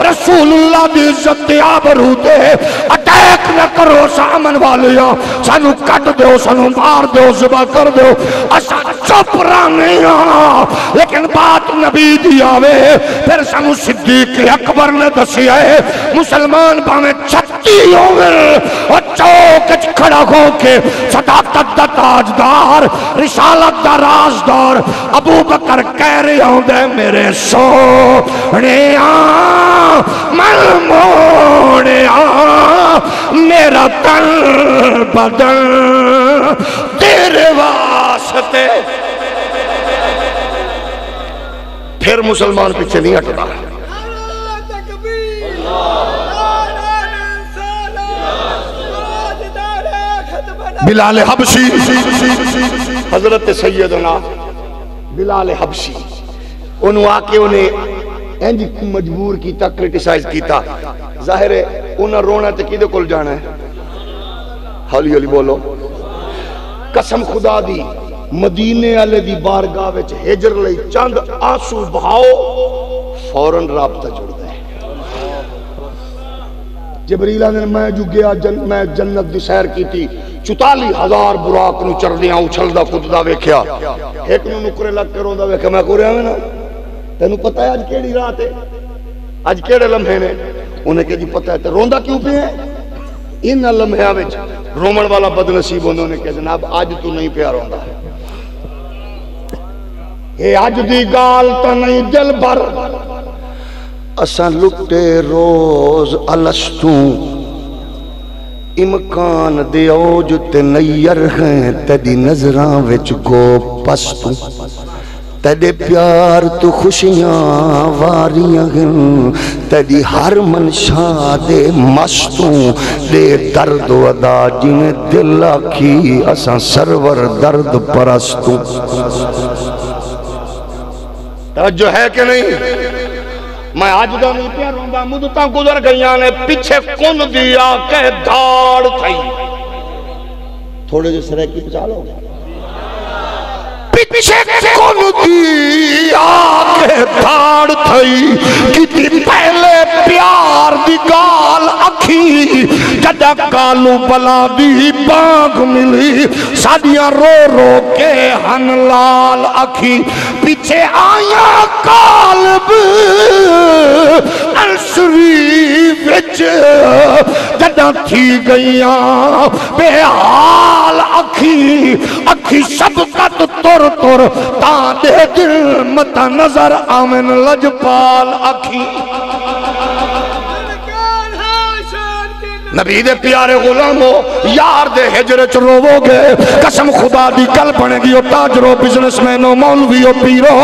रसूलुल्लाह दी इज्जत ते आबरू ते अटैक ना करो। अस अमन वाले आ, सानू कट दो, सानू मार दो, ज़बा कर दो, अस चुप रहने आ। लेकिन बात नबी दी आवे फिर सानू सिद्दीक अकबर ने दसी है, मुसलमान भावे छत्ती होवे और चौक च खड़ा हो के सदाकत दा ताजदार, रिसालत दा राजदार अबू बकर कह रहे होंदे, मेरे सोने आ मन मोने आ, मेरा तन बदन तेरे वास्ते। फिर मुसलमान पीछे नहीं हटता। बिलाल हबशी, हजरत सैयदना बिलाल हबशी, उन्होंने आके उन्हें इंज मजबूर किया, क्रिटिसाइज किया। जाहिर है उन्हें रोना तो किदे कोल जाना है। हौली हौली बोलो, कसम खुदा दी मदीने वाले दी बारगाह विच हिजर लई चंद आंसू बहाओ, फौरन राबता जुड़दा है। जिब्रील ने मैं जुगिया जन मैं जन्नत दी सैर कीती, चौताली हजार बुराक नूं चरदियां उछलदा कुददा वेख्या, एक नूं नुकरे लग के रोंदा वेख्या। मैं कोरिया ना तैनूं पता है अज केड़ी रात है, अज केड़े लम्हे ने? उन्हें कह जी पता है, ते रोंदा क्यों पिया है? इन लम्हियां विच रोमन वाला बदनसीब होंदा, उन्हें कह जनाब अज तू नहीं पिया रोंदा, ये आज दी गाल तो नहीं दिल भर। असा लुटे रोज अलस्तू इमकान दौज ते नैयर हैं, तेरी नजरां विच गो पस्तू, तेरे प्यार तो खुशियां वारियां हैं, तेरी हर मनशा दे मस्तू दे दर्द अदा जिने दिल आखी, असा सरवर दर्द परस्तू। जो है कि नहीं, मैं आज का नहीं प्यार रोंदा, मुद्दत गुजर गईयां ने, पीछे कुन दिया के धाड़ थी। थोड़े जे सरे की पछा लो, पीछे कुन दिया के धाड़ थी, कि पहले प्यार दी गाल अखी, जदा कालू बला दी बांग मिली, सादियां रो रो के हन लाल अखी, पीछे आया कालब अलसरी विच, जदा थी गईया बेहाल अखी, अखी सब कत तुर तुर ता दे दिल मत नजर आवन लजपाल अखी। नबी दे प्यारे गुलामो, यार दे हिजरे च रोवोगे, कसम खुदा दी गल बनेगी। ओ ताजरो, बिजनेसमैनो, मौलवीओ, पीरो,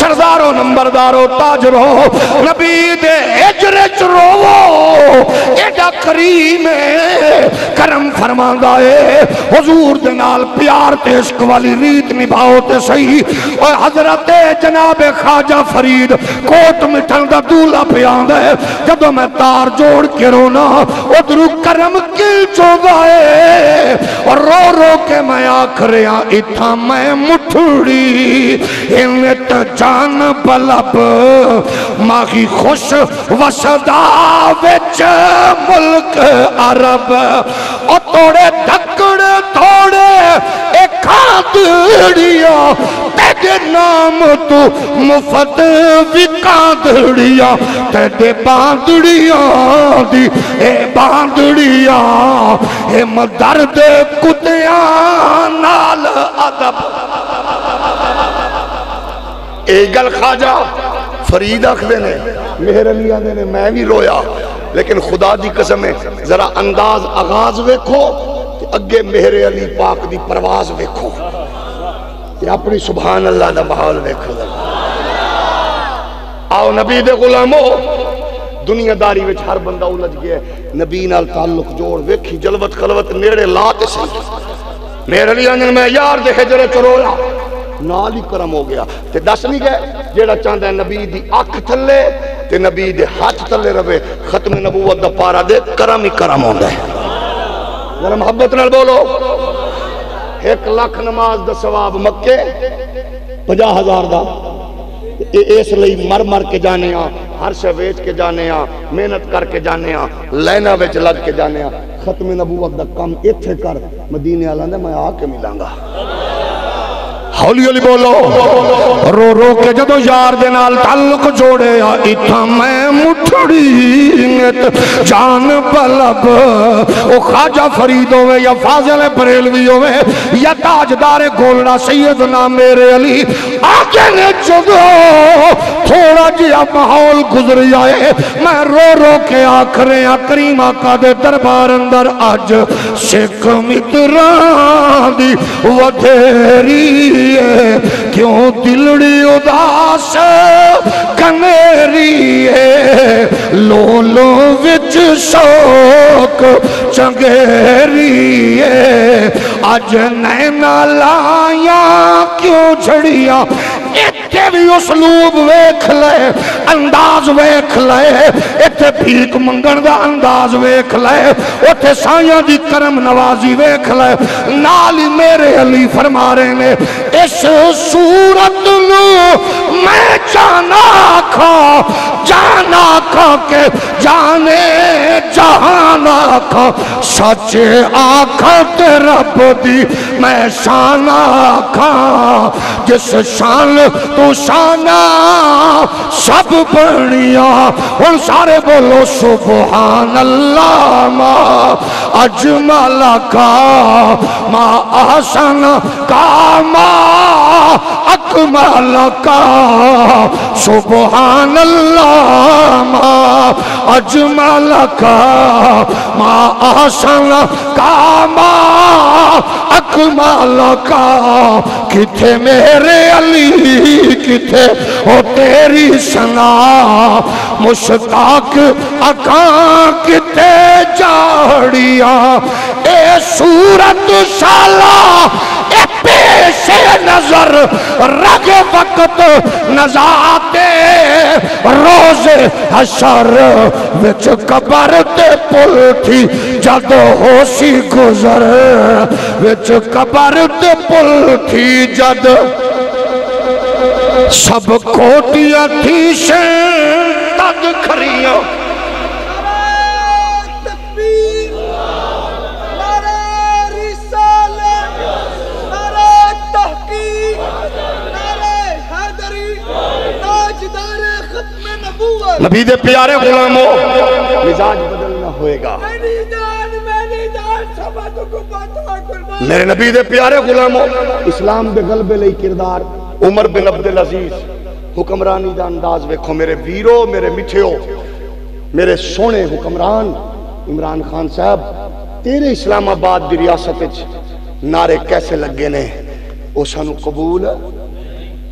सरदारो, नंबरदारो, ताजरो, नबी दे हिजरे च रोवो, एडा करीम है, करम फरमांदा है। हुजूर दे नाल प्यार ते इश्क वाली रीत निभाओ ते सही। और हजरत जनाब खाजा फरीद कोट मिठन दा दूल्हा पियांदा है, जदों मैं तार जोड़ के रोना, उधरों करम की चौबाए, और रो रो के मैं आखरिया इथा मैं मुठड़ी, इन्हें तो जान बलब माही खुश वसदा विच मुल्क अरब, और तोड़े धक्कड़े थोड़े एक कांदड़िया, तेरे नाम तो मुफत भी कांदड़िया, तेरे बांदड़िया दी ए बांदड़िया, ए मदर्द कुतिया नाल अदब। ए गल खाजा फरीद आखदे ने, मेहर अली आखदे ने, मैं भी रोया। लेकिन खुदा दी कसम है, जरा अंदाज आगाज वेखो, अगे मेरे अली पाक दी परवाज वेखो, अपनी सुभान अल्लाह दा माहौल वेखो। आओ नबी दे गुलामो, दुनियादारी विच हर बंदा उलझ गया, नबी नाल ताल्लुक जोड़, वेखी जलवत खलवत नेड़े ला ते सही। मेरे अली आंदन मैं यार दे हिजरे च रोया, नाल ही करम हो गया। ते दस नहीं गए जेड़ा चाहंदा नबी दी अख थले ते नबी दे हाथ थले रवे, खत्म नबूवत दा पारा दे करम ही करम होंदा है। जरा मोहब्बत नाल बोलो, एक लाख नमाज दा सवाब मक्के पचास हजार दा। इसलिए मर मर के जाने, हर शे वेच के जाने, मेहनत करके जाने, लाइना विच लग के जाने। खत्म नबूवत दा काम इत्थे कर, मदीने वाला ने मैं आके मिलांगा। हौली हौली बोलो, रो रो के जदों यार दे नाल ताल्लुक जोड़े, इत्थां मैं मुठड़ी जान पलब। ओ खाजा फरीद होवे या फाजल बरेलवी होवे या ताजदार गोलड़ा सैयदना मेरे अली आके ने जदों थोड़ा जिहा माहौल गुजर जाए, मैं रो रो के आखरे करीम आका दे दरबार अंदर अज सिख मित्रां दी वधेरी क्यों दिलड़ी उदास कनेरी है, लोलो विच शोक चंगेरी है। अज नैना लाया क्यों झड़िया, इत्थे भी उसलूब वेख ले, अंदाज वेख ले, इत्थे भीख मंगण दा अंदाज वेख ले, उत्थे साईं दी करम नवाजी वेख ले। नाल मेरे अली फरमा रहे ने, इस सूरत नूं मैं जाना खा जाना खा के जाने जहाना खा, सच आख ते रब दी मैं शाना खा, जिस शान तू शाना सब बनिया। हुण सारे बोलो सुभान अल्लाह, माँ अजमला का, माँ अहसन का, माँ अकमल का। सुभान अल्लाह, माँ अजमल का, माँ अहसन का, माँ अकमल का। किथे मेरे अली किथे ओ तेरी सना, मुश्ताक अका किथे जाड़िया। ए सूरत शाला ए पेश नजर रग वक्त नजाते, रोजे हशर विच कबर ते पुल थी जदों होशी गुजर, विच कबर ते पुल थी जद सब कोटियां थी से तद खरिया। नबी दे प्यारे गुलामो, मिजाज बदलना होएगा। मेरे नबी दे प्यारे गुलामो, इस्लाम दे गलबे लई किरदार उमर बिन अब्दुल अजीज हुक्मरानी दा अंदाज वेखो। मेरे वीरो, मेरे मिठियो, मेरे सोने हुक्मरान इमरान खान साहब, तेरे इस्लामाबाद दी रियासत विच नारे कैसे लगे ने, ओ सानू कबूल।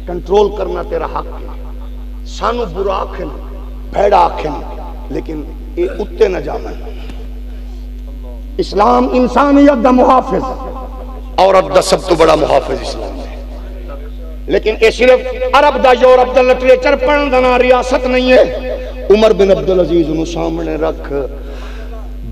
कंट्रोल करना तेरा हक है, सानू बुरा आखन, भैड़ा आखन, लेकिन ये उत्ते न जामन। इस्लाम इंसानियत दा मुहाफिज, औरत दा सब तो बड़ा मुहाफिज इस्लाम है। लेकिन ये सिर्फ अरब दा यूरोप दा लिटरेचर पढ़न दा ना रियासत नहीं है। उमर बिन अब्दुल अजीज नू सामने रख,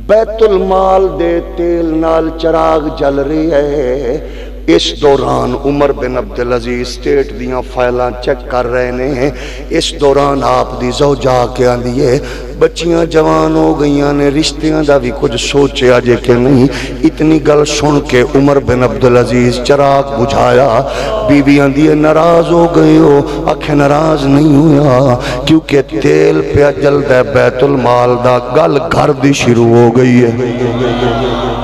बैतुल माल दे तेल नाल चिराग जल रही है। इस दौरान उमर बिन अब्दुल अजीज स्टेट दियां फाइलां चेक कर रहे हैं। इस दौरान आप दी ज़ौजा के आंदी है, बच्चियां जवान हो गई ने, रिश्तियां दा भी कुछ सोचा जे के नहीं। इतनी गल सुन के उमर बिन अब्दुल अजीज चिराग बुझाया। बीवी आंदी है नाराज हो गए हो, आखे नाराज नहीं हुआ क्योंकि तेल पिया जलदा बैतुल माल दा, गल घर दी शुरू हो गई है।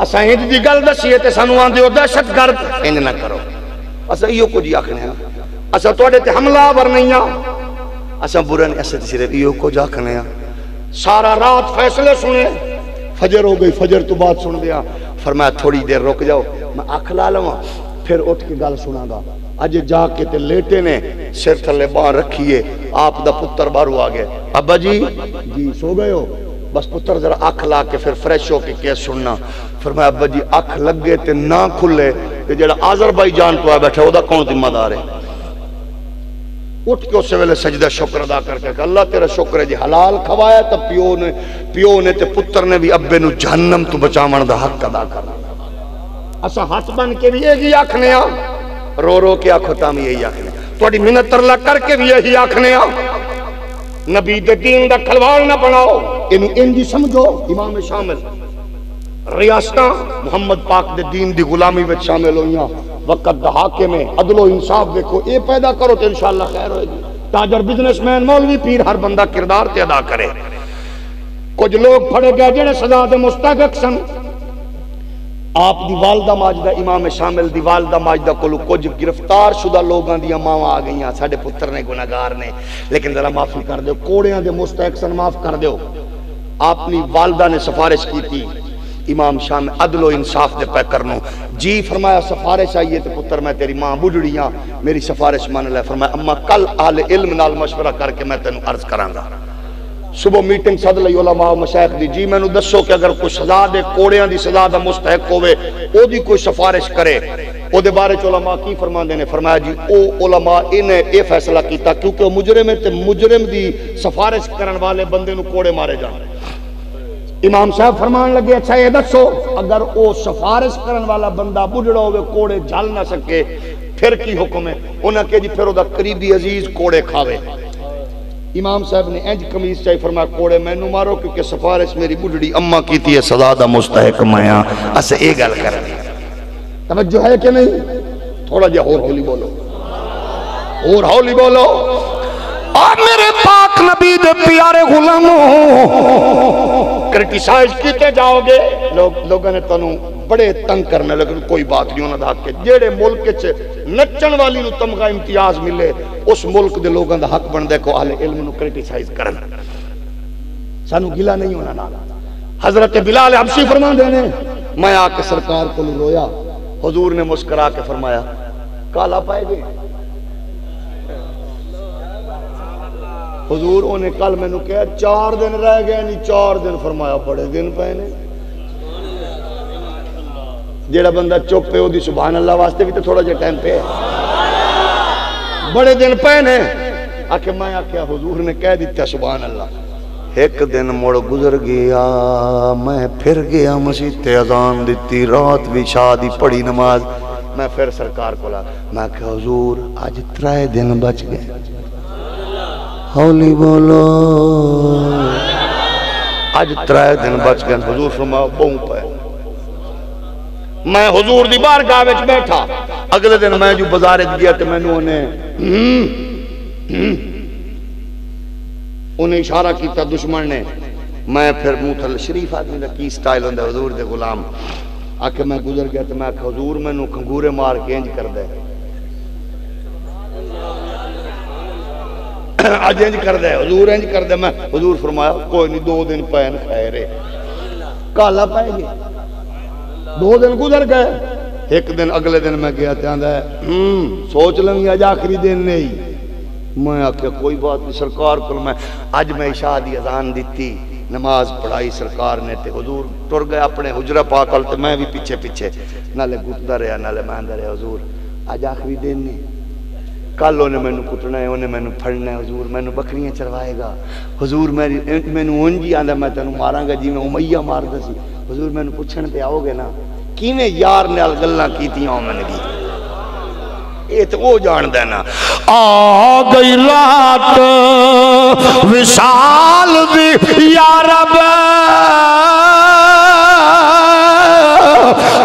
असा इंज की गल दसीए तो सानू आंदे हो दहशतगर्द, इंज ना करो। असा इहो कुछ आखने, असा तुहाडे ते हमलावर नहीं आ, असा बुरा नहीं, असा सिर्फ इहो कुछ आखने। सारा रात फैसले सुने, फजर हो गई, फजर तो बात सुन दिया। फरमाया थोड़ी देर रुक जाओ, मैं अख ला लवा फिर उठ के गल सुनागा। अजे जाके ते लेटे ने, सिर थले बांह रखिए, आप दा पुत्तर बाहरों आ गया। अब्बा जी जी सो गए हो? बस पुत्र जरा अख ला के फिर फ्रेश होके के सुनना। फरमाया अब्बा जी अख लगे ते ना खुले ते जेड़ा आज़रबाईजान तो आ बैठा ओदा कौन जिम्मेदार है? उठ के उस वेले सजदा शुक्र अदा करके अल्लाह तेरा शुक्र है जी हलाल खवाया। तो प्यो ने प्यो ने ते पुत्र ने भी अब्बे नू जहन्नम तू बचावन दा हक अदा करना। असा हथ बन के भी यही आखने आ, रो रो के आखो तां भी यही आखने, तुहाडी मिन्नत तरला करके भी यही आखने आ। नबी दे दीन दा खलवाड़ ना बनाओ, इनू इंजी समझो। इमाम शामिल रियासतां मुहम्मद पाक दे दीन दी गुलामी विच शामिल होइयां। वक्त दहाके में अदलो इंसाफ देखो, ये पैदा करो तो इंशाअल्लाह खैर होगी। ताजर, बिजनेसमैन, मौलवी, पीर, हर बंदा किरदार ते अदा करे। कुछ लोग फड़े गए जिहड़े सज़ा दे मुस्तहक़ सन। आप दी वालदा माजदा इमाम शामिल दी वालदा माजदा कोलों कुछ गिरफ्तार शुदा लोगों दी मावां आ गईयां, साडे पुत्तर ने गुनाहगार ने, लेकिन जरा माफी कर दिओ, कोड़ियां दे मुस्तहक़ सन, माफ कर दिओ। अपनी वालदा ने सिफारिश की इमाम शाम अदलो इंसाफ दे पै करनो जी। फरमाया सिफारिश आई है तो पुत्र मैं तेरी मां बुढ़ड़ी आ, मेरी सिफारिश मान लै। फरमाया अम्मा कल आल इल्म नाल मशवरा करके मैं तेन अर्ज करांगा। सुबह मीटिंग सद लई उलमा मशाइख दी। जी मैनू दसो कि अगर कोई सजा दे कोड़ियां दी सजा दा मुस्तहक होवे ओदी कोई सिफारिश करे ओदे बारे च उलमा की फरमांदे ने? फरमाया जी ओ उलमा इन्हें यह फैसला कीता क्योंकि मुजरिम है ते मुजरिम दी सिफारिश करन वाले बंदे नू कोड़े मारे जाण। इमाम साहब फरमान लगे अच्छा ये दसो अगर वो सिफारिश करने वाला बंदा बुढ़ड़ा होवे कोड़े झल ना सके फिर की हुक्म है? उन्हें कहा जी फिर उसदा करीबी अजीज कोड़े खावे। इमाम साहब ने इंज कमीज चाहिए। फरमाया कोड़े मैनू मारो क्योंकि सिफारिश मेरी बुढ़ड़ी अम्मा कीती है, सदा दा मुस्तहक मैं हां। अस ये गल कर रहे हैं, तवज्जो है कि नहीं? थोड़ा जिहा होर हौली बोलो, होर हौली बोलो। और मेरे पाक नबी दे प्यारे गुलामों क्रिटिसाइज किए जाओगे, लोग लोगों ने तनु बड़े तंग करने, लेकिन कोई बात नहीं। उन्होंने हक है जेड़े मुल्क नचण वाली नू तमगा इम्तियाज मिले उस मुल्क के लोगों का हक बनता को अहले इल्म नू क्रिटिसाइज करना। सानू गिला नहीं होना ना। हजरत बिलाल हबशी फरमाते हैं मैं आके सरकार को रोया, हुजूर ने मुस्करा के फरमाया काला पाए गए। हुजूर उन्हें कल मैनू कहा चार दिन रह गए नहीं, चार दिन। फरमाया बड़े दिन पे ने, जेड़ा बंदा चुप है ओदी सुभान अल्लाह वास्ते भी तो थोड़ा जिहा टाइम पे, बड़े दिन पे ने। आके मैं आख्या हुजूर ने कह दिता सुभान अल्लाह। एक दिन मुड़ गुजर गया, मैं फिर गया मस्जिद ते अजान दिती, रात भी शादी पढ़ी नमाज, मैं फिर सरकार को ला। मैं आख्या हुजूर अज त्रै दिन बच गए। हौली बोलो, आज त्रै दिन बच गए। हुजूर फरमाओ बहु पे मैं हुजूर दी बारगाह विच बैठा। अगले दिन मैं जो बाजार गया तो मैनू उन्हें उन्हें इशारा किया दुश्मन ने। मैं फिर मुंह थल शरीफ आदमी का की स्टाइल होता हुजूर दे गुलाम। आके मैं गुजर गया तो मैं आखिया हुजूर मैनू खंगूरे मार के इंज कर दे, अज इंज कर दे हुजूर, इंज कर दे। मैं हुजूर फरमाया कोई नहीं, दो दिन पैन खैर है, काला पै गया। दो दिन गुजर गए। एक दिन अगले दिन मैं गया चाहता है सोच लूंगी अज आखिरी दिन नहीं। मैं आख्या कोई बात नहीं सरकार को। मैं अज मैं इशा दी अजान दी, नमाज पढ़ाई सरकार ने ते हुजूर तुर गए अपने हुजरा पाक अल, मैं भी पिछे पिछे नाले गुटदा रहा नाले मैं आंदा रहा हुजूर अज आखिरी दिन नहीं, कल उन्हें मैनू कुटना है, उन्हें मैनू फड़ना है, हुजूर मैनू बकरियां चरवाएगा, हुजूर मेरी मैनू उंज ही आंदा मैं तेनू मारांगा जिवें उमैया मारदा सी। हुजूर मैनू पुछण ते आओगे ना किवें यार नाल गल्लां कीतियां उन्हां ने? ये तो वो जानदा ना। आ गई रात विशाल दी या रब,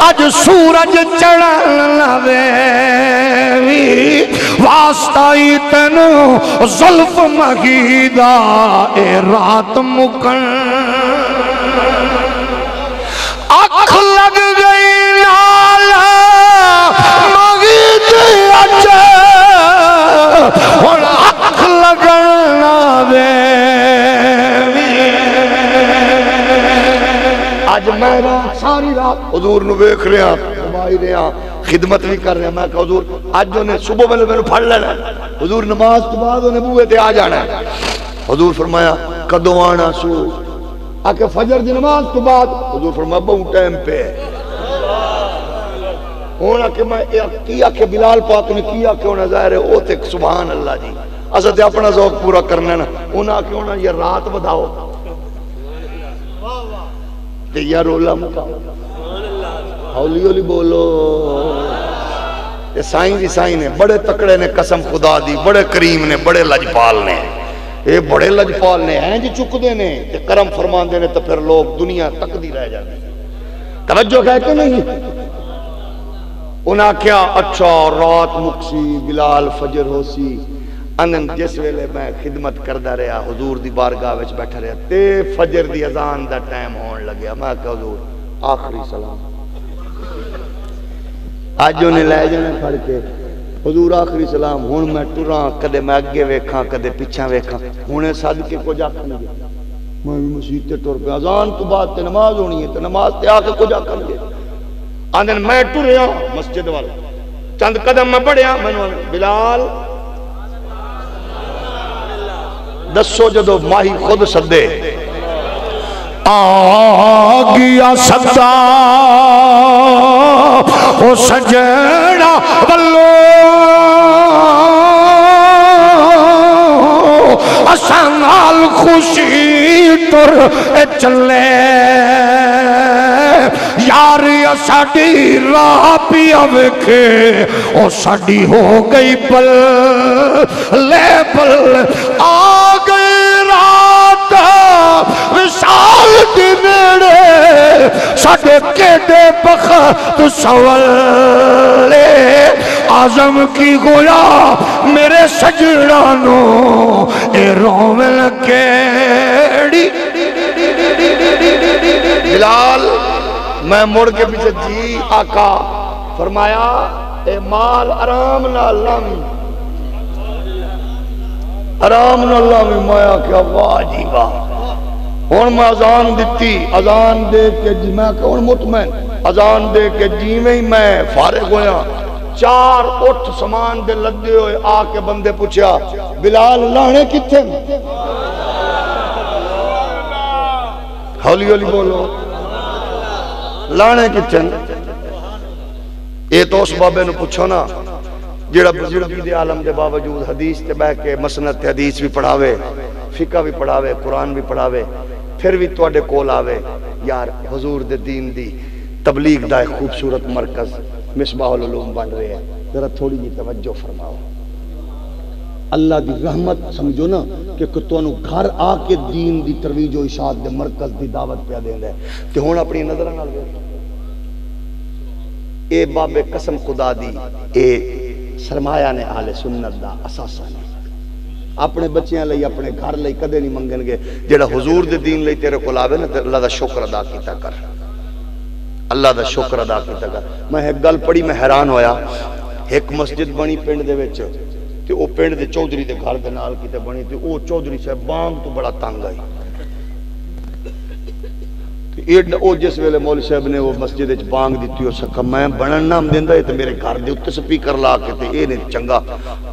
अज सूरज चढ़न लवे, वास्ता ही तेनू जुल्फ मगीदा, ए रात मुकन। अख लग गई नाल मगीदे अच, हुण अख लगन नावे। अज मैं रात सारी रात हुजूर नूं वेख रहा कमाई रहा खिदमत भी कर रहा। मैं कहा हुजूर अज उन्हें सुबह वेले मैनूं फड़ लेना, हुजूर नमाज तो बाद उन्हें बूहे ते आ जाना। हुजूर फरमाया कदों आना सू, आके फजर दी नमाज तो बाद। हुजूर फरमाया बहुत टाइम पे हुण आके मैं की आके बिलाल पाक ने की आके होना जाहिर है ओह ते सुभान अल्लाह जी असां ते अपना शौक पूरा करना ना। उन्हें आके होना यार रात वधाओ ते यार रोला मुकाओ, हौली हौली बोलो। ये साईं जी साईं ने बड़े तकड़े ने, कसम खुदा दी बड़े करीम ने, बड़े लजपाल ने, ये बड़े लजपाल ने हैं जी चुकते ने ते करम फरमाते ने तो फिर लोग दुनिया तकदी रह जाती। तवज्जो है कि नहीं? उन्हें आख्या अच्छा रात मुकसी बिलाल फजर होसी अनंत जिस वेले मैं खिदमत करता रहा हुजूर दी बारगाह विच बैठा रहा ते फजर दी अजान दा टाइम होने लग्या। मैं कहा हुजूर आखिरी सलाम अज उन्हें लै जाने फड़ के, हुजूर आखिरी सलाम हुण मैं टुरां कदे मैं अगे वेखा कदे पिछा वेखा हुणे सदके कुछ आखणगे। मैं भी मसीत ते टुर पिया, अजान तो बाद ते नमाज होनी है ते नमाज ते आके कुछ आखणगे। आंदन मैं टुरिया मस्जिद वाल चंद कदम मैं बढ़िया, मैनूं बिलाल दसो जदो माही खुद सदे आ गया सदा ओ सजना बल्लो असां नाल खुशी तुर चले यार साडी राह पिया वेखे ओ साडी हो गई पल ले पल आ गई रात विशाल दिनेड़े साडे केडे बखत सवले आजम की गोया मेरे सजना नो ए रोवन केड़ी। बिलाल मैं मुड़ के पीछे जी आका फरमाया ए माल आराम ना लामी आराम ना लामी। माया क्या वाह जी वाह, हुण मैं अजान दिती, अजान दे के जी मैं कौन मुतमैन, अजान दे के जीवें ही मैं फारिग होया चार उठ समान दे लदे होए आके बंदे पूछया बिलाल लाने किथे। हौली हौली बोलो लाने किथे। ये तो उस बाबे ने पूछो ना जिहड़ा बुजुर्गी दे आलम के बावजूद हदीस ते बह के मसनद हदीस भी पढ़ावे, फिका भी पढ़ावे, कुरान भी पढ़ावे, फिर भी तुहाडे कोल आवे यार हुजूर दे दीन दी तबलीग दा खूबसूरत मरकज मिसबाहुल उलूम बन रहे हैं। जरा थोड़ी जी तवज्जो फरमाओ, अल्लाह दी रहमत समझो ना कि तुहानू घर आके दीन दी तरवीजो इशाद दे मरकज दी दावत पिया देंदा है। ते हुण अपनी नज़रां नाल वेखो ए बाबे कसम खुदा दी ए सरमाया ने आले सुन्नत दा असासा ने अपने बच्चों लई अपने घर लई कदे नहीं मंगणगे। जिहड़ा हुजूर दे दीन लई तेरे कोल आवे ना ते अल्लाह दा शुक्र अदा कीता कर, अल्लाह दा शुक्र अदा कीता कर। मैं एक गल पढ़ी मैं हैरान होया, एक मस्जिद बनी पिंड दे विच ते ओ पिंड दे चौधरी दे घर दे नाल किते बनी ते ओ चौधरी साहब बांग तो बड़ा तंग आई ते एडा ओ जिस वेले मौलवी साहब ने ओ मस्जिद विच बांग दित्ती ओ सका मैं बनन नाम देंदा ते मेरे घर दे उत्ते स्पीकर ला के ते ए ने चंगा।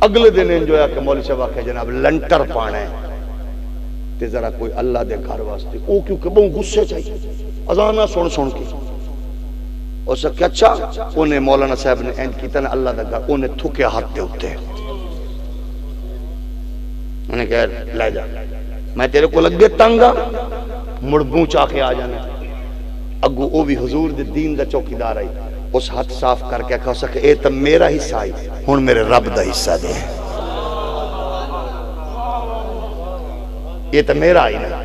अगले दिन जो है कि मौलवी साहब आखे जनाब लंटर पाना है ते जरा कोई अल्लाह दे घर वास्ते ओ क्योंकि बहु गुस्से चाहिए अजाना सुन सुन के और सके। अच्छा उन्हें मौलाना साहब ने एंड किया ना अल्लाह दा उन्हें थुके हाथ दे उत्ते उन्हें कह लै जा मैं तेरे को लगे तंगा मुड़बू चाके आ जाना। अगू वो भी हुजूर दे दीन दा चौकीदार आई उस हाथ साफ करके आखा सके ए तो मेरा हिस्सा आई हुण मेरे रब दा हिस्सा दे, ये तो मेरा आई ना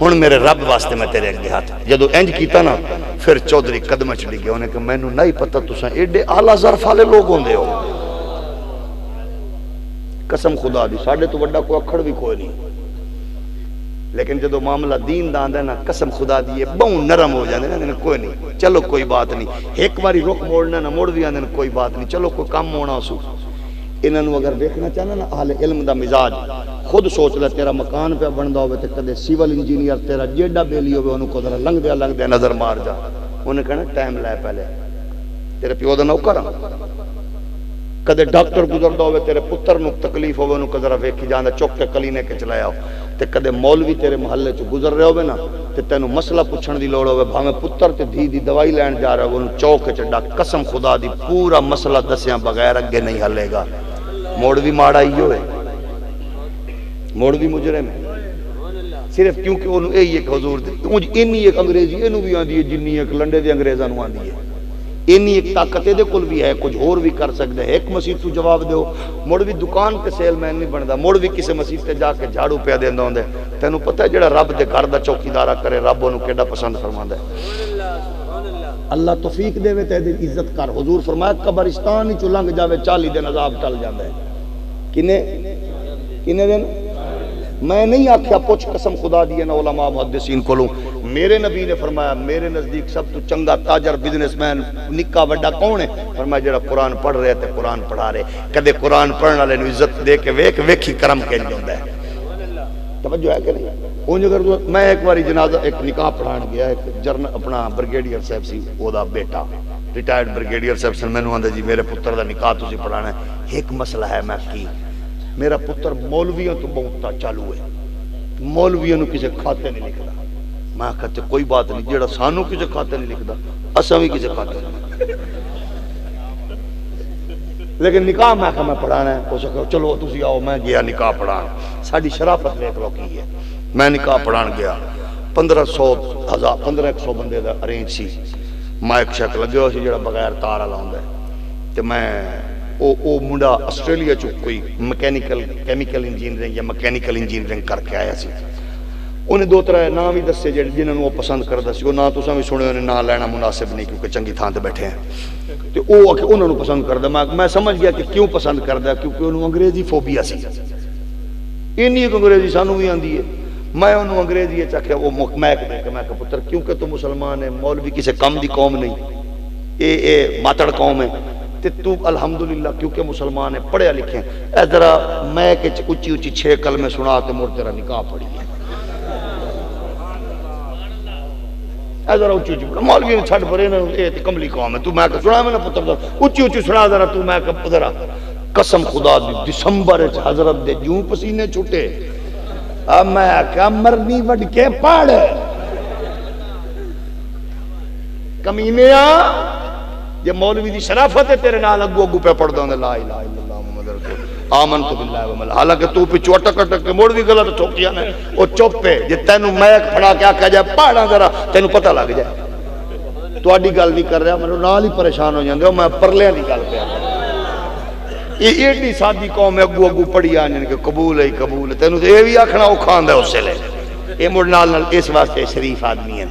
हुण मेरे रब वास्ते मैं तेरे अगे हाथ। जदों इंज कीता ना फिर चौधरी कदम च डिगे उन्हें कि मैनूं नहीं पता तुसां एडे आला ज़र्फ वाले लोग होंदे हो। कसम खुदा दी साडे तो वड्डा कोई अखड़ भी कोई नहीं, लेकिन जदों मामला दीन दा आंदा ना कसम खुदा दी ये बहु नरम हो जांदे ना कोई नहीं चलो कोई बात नहीं। एक बारी रुख मोड़ना ना मोड़ भी आंदे ना कोई बात नहीं चलो कोई कम होना सू। इन्हां नूं अगर देखना चाहना ना अहले इल्म दा मिजाज खुद सोच ले तेरा मकान पे बनता हो कदे सिविल इंजीनियर तेरा जेडा बेली हो लंघद लंघद नजर मार जा उन्हें कहना टाइम लै पहले तेरे प्यो का नौकर कदे डॉक्टर गुजरता हो तेरे पुत्र को तकलीफ हो जरा वेखी जाता चुक के कलीने के चलाया तो कदे मौलवी तेरे महल च गुजर रहा हो ना तो तेन मसला पूछने की लड़ हो भावें पुत्र धी की दवाई लैन जा रहा हो चौक चढ़ा कसम खुदा की पूरा मसला दसिया बगैर अगे नहीं हलेगा। मोड़ भी माड़ा ही हो मोड़ भी मुजरे में सिर्फ क्योंकि उन्होंने यही एक हजूर इन्नी एक अंग्रेजी इनू भी आती है जिन्नी एक लंडे के अंग्रेजा आती है इन्नी एक ताकत ये कोल भी है कुछ होर भी कर सकता है। एक मसीत तू जवाब दो मुड़ भी दुकान पर सेलमैन नहीं बनता मुड़ भी किसी मसीत पर जाके झाड़ू पिया देता होंगे तेनों पता है जो रब के घर का चौकीदारा करे रब उन्होंने केड़ा पसंद फरमाता है। अल्लाह तौफीक देवे तो इज्जत कर। हुजूर फरमाया कब्रिस्तान चो लंघ जावे चालीस दिन अजाब टल जाता है किन्ने किन्ने दिन। मैं नहीं आख्या पुछ कसम खुदा दी ना उलमा मुहद्दिसीन कोलों मेरे नबी ने फरमाया मेरे नज़दीक सब तो चंगा ताजर बिजनेसमैन निक्का वड्डा कौन है फरमाया जेड़ा कुरान पढ़ रहे ते कुरान पढ़ा रहे कदे कुरान पढ़ने वाले नूं इज्जत दे के वेख वेखी करम कह जांदा है। तवज्जो है कि नहीं उंज अगर मैं एक बार जनाजा एक निकाह पढ़ाने गया एक जरन अपना ब्रिगेडियर साहब सी ओदा बेटा रिटायर्ड ब्रिगेडियर साहब सन मैनूं आंदा जी मेरे पुत्र दा निकाह तुसीं पढ़ाना है एक मसला है मैं की मेरा पुत्र मौलवियों तो बहुता चालू है मौलवियों नूं किसी खाते नहीं लिखदा मैं आखते कोई बात नहीं जेड़ा सानू किसी खाते नहीं लिखदा असां भी किसी खाते नहीं लेकिन निकाह मैं क्या मैं पढ़ाना है हो सको चलो तुम आओ मैं गया निकाह पढ़ाना साड़ी शराफत देख लो की है मैं निकाह पढ़ान गया पंद्रह सौ हजार पंद्रह एक सौ बंदे का अरेंज सी माइक शक लगे हुआ जो बगैर तार वाला होंगे तो मैं ओ, ओ मुंडा आस्ट्रेलिया चो कोई मकैनिकल कैमिकल इंजीनियरिंग या मकैनिकल इंजीनियरिंग करके आया सी उन्हें दो त्रै नाम भी दसे जो जिन्होंने वो पसंद करता सी ना तुसा भी सुने उन्हें ना लेना मुनासिब नहीं क्योंकि चंगी थान ते बैठे हैं तो वो आके उन्होंने पसंद करता मैं मैं समझ गया कि क्यों पसंद करता क्योंकि उन्होंने अंग्रेजी फोबिया सी इन्नी एक अंग्रेजी सानू भी आती है मैं उन्होंने अंग्रेजी आख्या वो महक दे मैं कहा पुत्र क्योंकि तू मुसलमान है मौलवी किसी कम की कौम नहीं ए ए मातड़ कौम है ते तू अलहमदुलिल्लाह क्योंकि मुसलमान है पढ़िया लिखे ऐ जरा मैं के उच्ची उच्ची छे कलमें सुना के मुड़ तेरा निकाह पढ़ी है जरा उच्ची उच्ची मौलवी छड़ पर कमली कौम है तू मैं सुना मैं पुत्र उच्ची उच्ची सुना जरा तू मैं जरा कसम खुदा दी दिसंबर हजरत दे जूं पसीने छुटे अब मैं क्या मरनी वड के पड़ कमीने ये मौलवी की शराफत है तेरे नाल अगू अगू पे पढ़ता होंगे ला इलाहा इल्लल्लाह मुहम्मदुर रसूलुल्लाह आमन तो बिल्लाह वमल हालांकि तू पिछू अटक अटक के मुड़ भी गलत ठोकिया ने वो चुप है जे तेनू मैक फड़ा के आख्या जाए पहाड़ा जरा तेनू पता लग जाए तुहाडी गल नहीं कर रहा मैं नाल ही परेशान हो जाते हो मैं परलियां दी गल पे ये एडी सादी कौम है अगू अगू पढ़ी आने के कबूल है कबूल तेनू तो यह भी आखना औखा आंदा उस वेले ये मुड़ नाल नाल इस वास्ते शरीफ आदमी है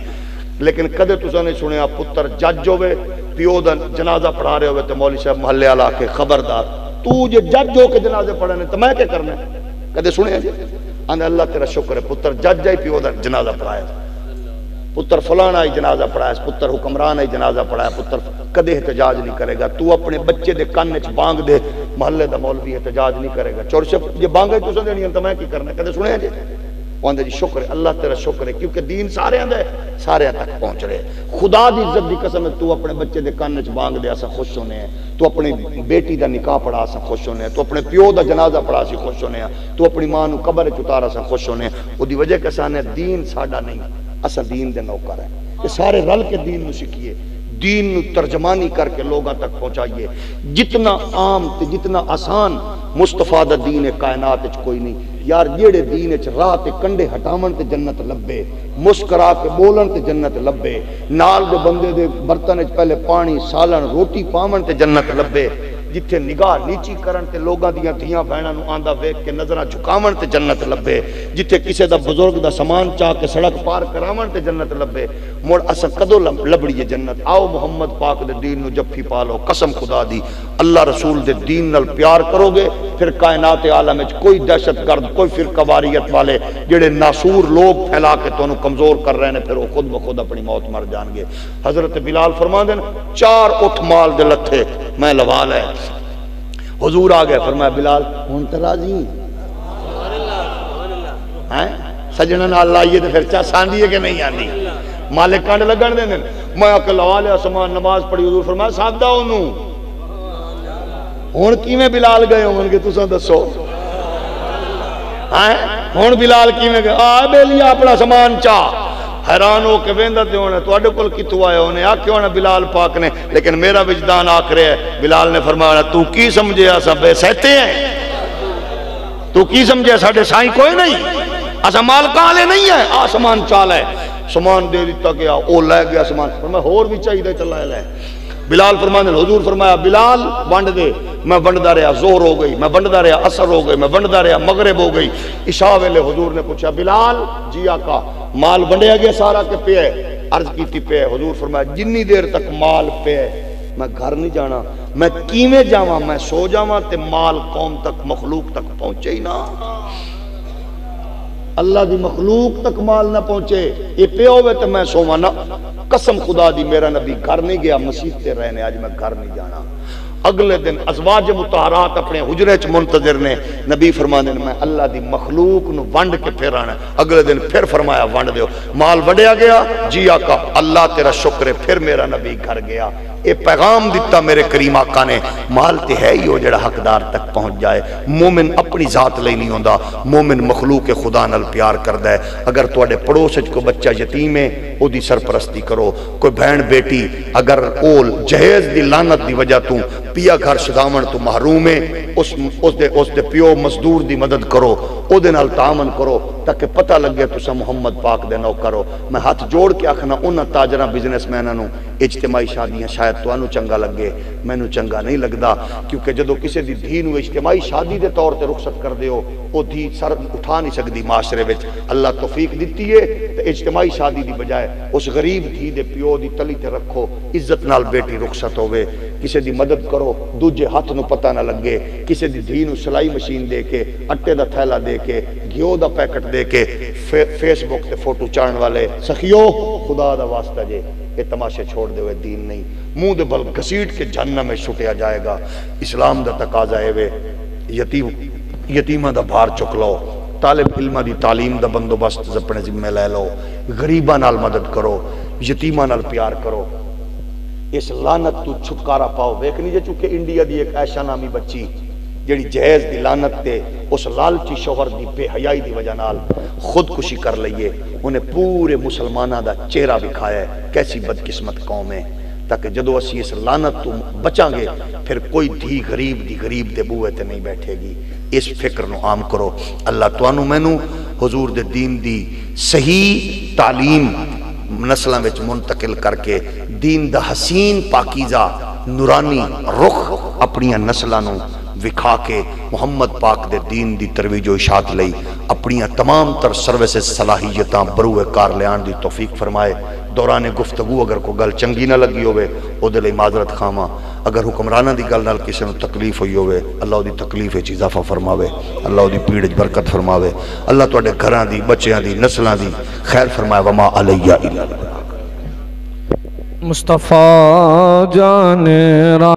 लेकिन कदे तुसा ने सुनिया पुत्र जज होवे प्यो दा जनाजा पढ़ा रहे होवे ते मौलवी साहब महल्ले वाला आके खबरदार तू जे जज हो के जनाजे पढ़ने तो मैं क्या करना कदे सुनिया जी आंदा अल्लाह तेरा शुक्र है पुत्र जज आई प्यो दा जनाजा पढ़ाया पुत्र फलाना आई जनाजा पढ़ाया पुत्र हुक्मरान आई जनाजा पढ़ाया पुत्र कदे एहतजाज नहीं करेगा तू अपने बच्चे दे कन्न च बांग दे महल्ले दा मौलवी एहतजाज नहीं करेगा चोरशप जे बांग तुसा देनी तो मैं की करना कदे सुनिया जी आंदा जी शुक्र अल्लाह तेरा शुक्र है क्योंकि दीन सारे आंदा है सारे तक पहुंच रहे। खुदा की इज्जत की कसम है तू अपने बच्चे के कान च बांग दे असां खुश होने तू अपनी बेटी का निकाह पढ़ा असां खुश होने तू अपने प्यो का जनाजा पढ़ा असीं खुश होने तू अपनी मां नूं कबर च उतार असां खुश होने उहदी वजह के असां ने दीन साडा नहीं असां दीन दे नौकर है ये सारे रल के दीन नूं सीखिए दीन नूं तर्जमानी करके लोगों तक पहुँचाइए जितना आम ते जितना आसान मुस्तफा दा दीन है कायनात च कोई नहीं यार जेड़े दीन च राह ते कंडे हटावन ते जन्नत लब्बे मुस्करा के बोलन ते जन्नत लब्बे नाल दे बंदे दे बर्तन च पहले पानी सालन रोटी पावन ते जन्नत लब्बे जिथे निगाह नीची करन ते लोगां दियां धीआं भैणां नूं आंदा वेख के नजरां झुकावन ते जन्नत लब्बे जिथे किसी दा बुजुर्ग दा समान चा के सड़क पार करावन ते जन्नत लब्बे मुड़ असां कदों लबड़ीए जन्नत। आओ मुहम्मद पाक दे दीन नूं जफ्फी पा लो कसम खुदा दी अल्लाह रसूल दे दीन नाल प्यार करोगे फिर कायनात आलम में कोई दहशत गर्द कोई फिरकवारियत वाले जेड़े नासूर लोग फैला के तुहानूं कमजोर कर रहे हैं फिर वो खुद ब खुद अपनी मौत मर जाएंगे। हजरत बिलाल फरमांदे ने चार उठ माल दे लथे मैं लवा लै हुजूर आ गए फरमाया बिलाल हुण ते राज़ी है सजन लाइए तो फिर चाह आँदी है कि नहीं आती। मालिक कंड लगन देने मैं अक लवा लिया समान नमाज पढ़ी हजूर फरमाया सादा ओनू हुण किवें बिलाल गए होणगे तुसीं दसो हैं हुण बिलाल किवें गए आ बेलिया अपना समान चा हैरान हो के वेंदा ते होना तुहाडे कोल कित्थों आया होने आखे होना बिलाल पाक ने लेकिन मेरा विजदान आख रहा है बिलाल ने फरमाया तू की समझिया सब सहते हैं तू की समझिया साडे साईं कोई नहीं असा मालकां वाले नहीं है आसमान चाल है समान दे दिता गया ओ लै गया समान पर मैं होर भी चाहिए चला लै बिलाल फरमाने हुजूर फरमाया बिलाल वंड दे मैं वंडदा रहा जोर हो गई मैं वंडदा रहा असर हो गई मैं वंडदा रहा मगरिब हो गई इशा वेले हुजूर ने पूछा बिलाल जिया का माल वंडिया गया सारा के पे है अर्ज कीती पे है हुजूर फरमाया जिन्नी देर तक माल पे है मैं घर नहीं जाना मैं किवें जावां मैं सो जावां ते माल कौम तक मखलूक तक पहुंचे ही ना अल्लाह दी मखलूक तक माल ना पहुंचे ये पे होवे तो मैं सोवां ना कसम खुदा दी मेरा नबी घर नहीं गया मस्जिद ते रहने आज मैं घर नहीं जाना। अगले दिन अज़वाज मुतहरात अपने हुजरे च मुंतज़िर ने नबी फरमांदे ने मैं अल्लाह दी मखलूक नूं वंड के फिर आना अगले दिन फिर फरमाया वंड दियो माल वंडिया गया जिया का अल्लाह तेरा शुक्र है फिर मेरा नबी घर गया। ये पैगाम दिता मेरे करीम आका ने माल तो है ही हो जिहड़ा हकदार तक पहुँच जाए मोमिन अपनी जात लई नहीं होंदा मोमिन मखलूक खुदा नाल प्यार करदा है। अगर तुहाडे पड़ोस च कोई बच्चा यतीम है ओहदी सरपरस्ती करो कोई बहन बेटी अगर ओल जहेज की लानत की वजह तू पिया घर सदावण तो महरूम है उस उसके उसके प्यो मजदूर की मदद करो उहदे नाल तामन करो ताकि पता लगे तुसा मुहम्मद पाक दे नौकर हो। मैं हाथ जोड़ के आखना उन्हां ताजरां बिजनेसमैनां नूं इज्तिमाई शादियां शायद तुहानूं चंगा लगे मैनूं चंगा नहीं लगता क्योंकि जदों किसी की धी नूं इज्तिमाई शादी के तौर पर रुखसत कर दे ओह धी सर उठा नहीं सकती माशरे विच अल्लाह तौफीक दित्ती है तो इज्तिमाई शादी की बजाय उस गरीब धी के प्यो की तली ते रखो इज्जत नाल बेटी रुखसत होवे किसी की मदद करो दूजे हाथ नूं पता ना लगे किसी की धी नूं सिलाई मशीन दे के आटे का थैला दे के घ्यो का पैकेट दे के फे, फेसबुक ते फोटो चाढ़न वाले सखियो खुदा दा वास्ता जे ये तमाशे छोड़ दे वे दीन नहीं मुँह दे बल घसीट के जहन्नम में छुटिया जाएगा। इस्लाम दा तकाजा है वे यतीम यतीमां दा भार चुक लो तालिब इल्मा दी तालीम दा बंदोबस्त अपने जिम्मे लै लो गरीबां नाल मदद करो यतीमां नाल प्यार करो इस लानत तू छुटकारा पाओ। वेखनी जे चुके इंडिया की एक ऐशा नामी बच्ची जिहड़ी जहेज की लानत ते उस लालची शोहर की बेहयाई की वजह नाल खुदकुशी कर लईए उन्हें पूरे मुसलमाना दा चेहरा विखाया कैसी बदकिस्मत कौम है ताकि जदों असीं इस लानत तू बचांगे फिर कोई धी गरीब दी गरीब दे बूहे ते नहीं बैठेगी। इस फिक्र नूं आम करो अल्लाह तुहानूं मैनूं हुजूर दे दीन दी सही तालीम नस्लों में मुंतकिल करके दीन दा हसीन पाकीजा नूरानी रुख अपनिया नस्लों नूं विखा के मुहम्मद पाक दे दीन दी तरवीजो इशात लई अपनिया तमाम तर सर्विसेज सलाहियतां बरूए कार लियाण दी तौफीक फरमाए। दौरान गुफ्तगू अगर कोई गल चंगी ना लगी होवे ओहदे लई माजरत खावां अगर हुक्मरानां दी गल नाल किसी नूं तकलीफ होई होवे अल्लाह ओहदी तकलीफ विच इजाफा फरमावे अल्लाह ओहदी पीड़ विच बरकत फरमावे अल्लाह तुहाडे घरां दी बच्चेयां दी नस्लां दी खैर फरमाए। वमा अलैया इल्ला मुस्तफा जाने।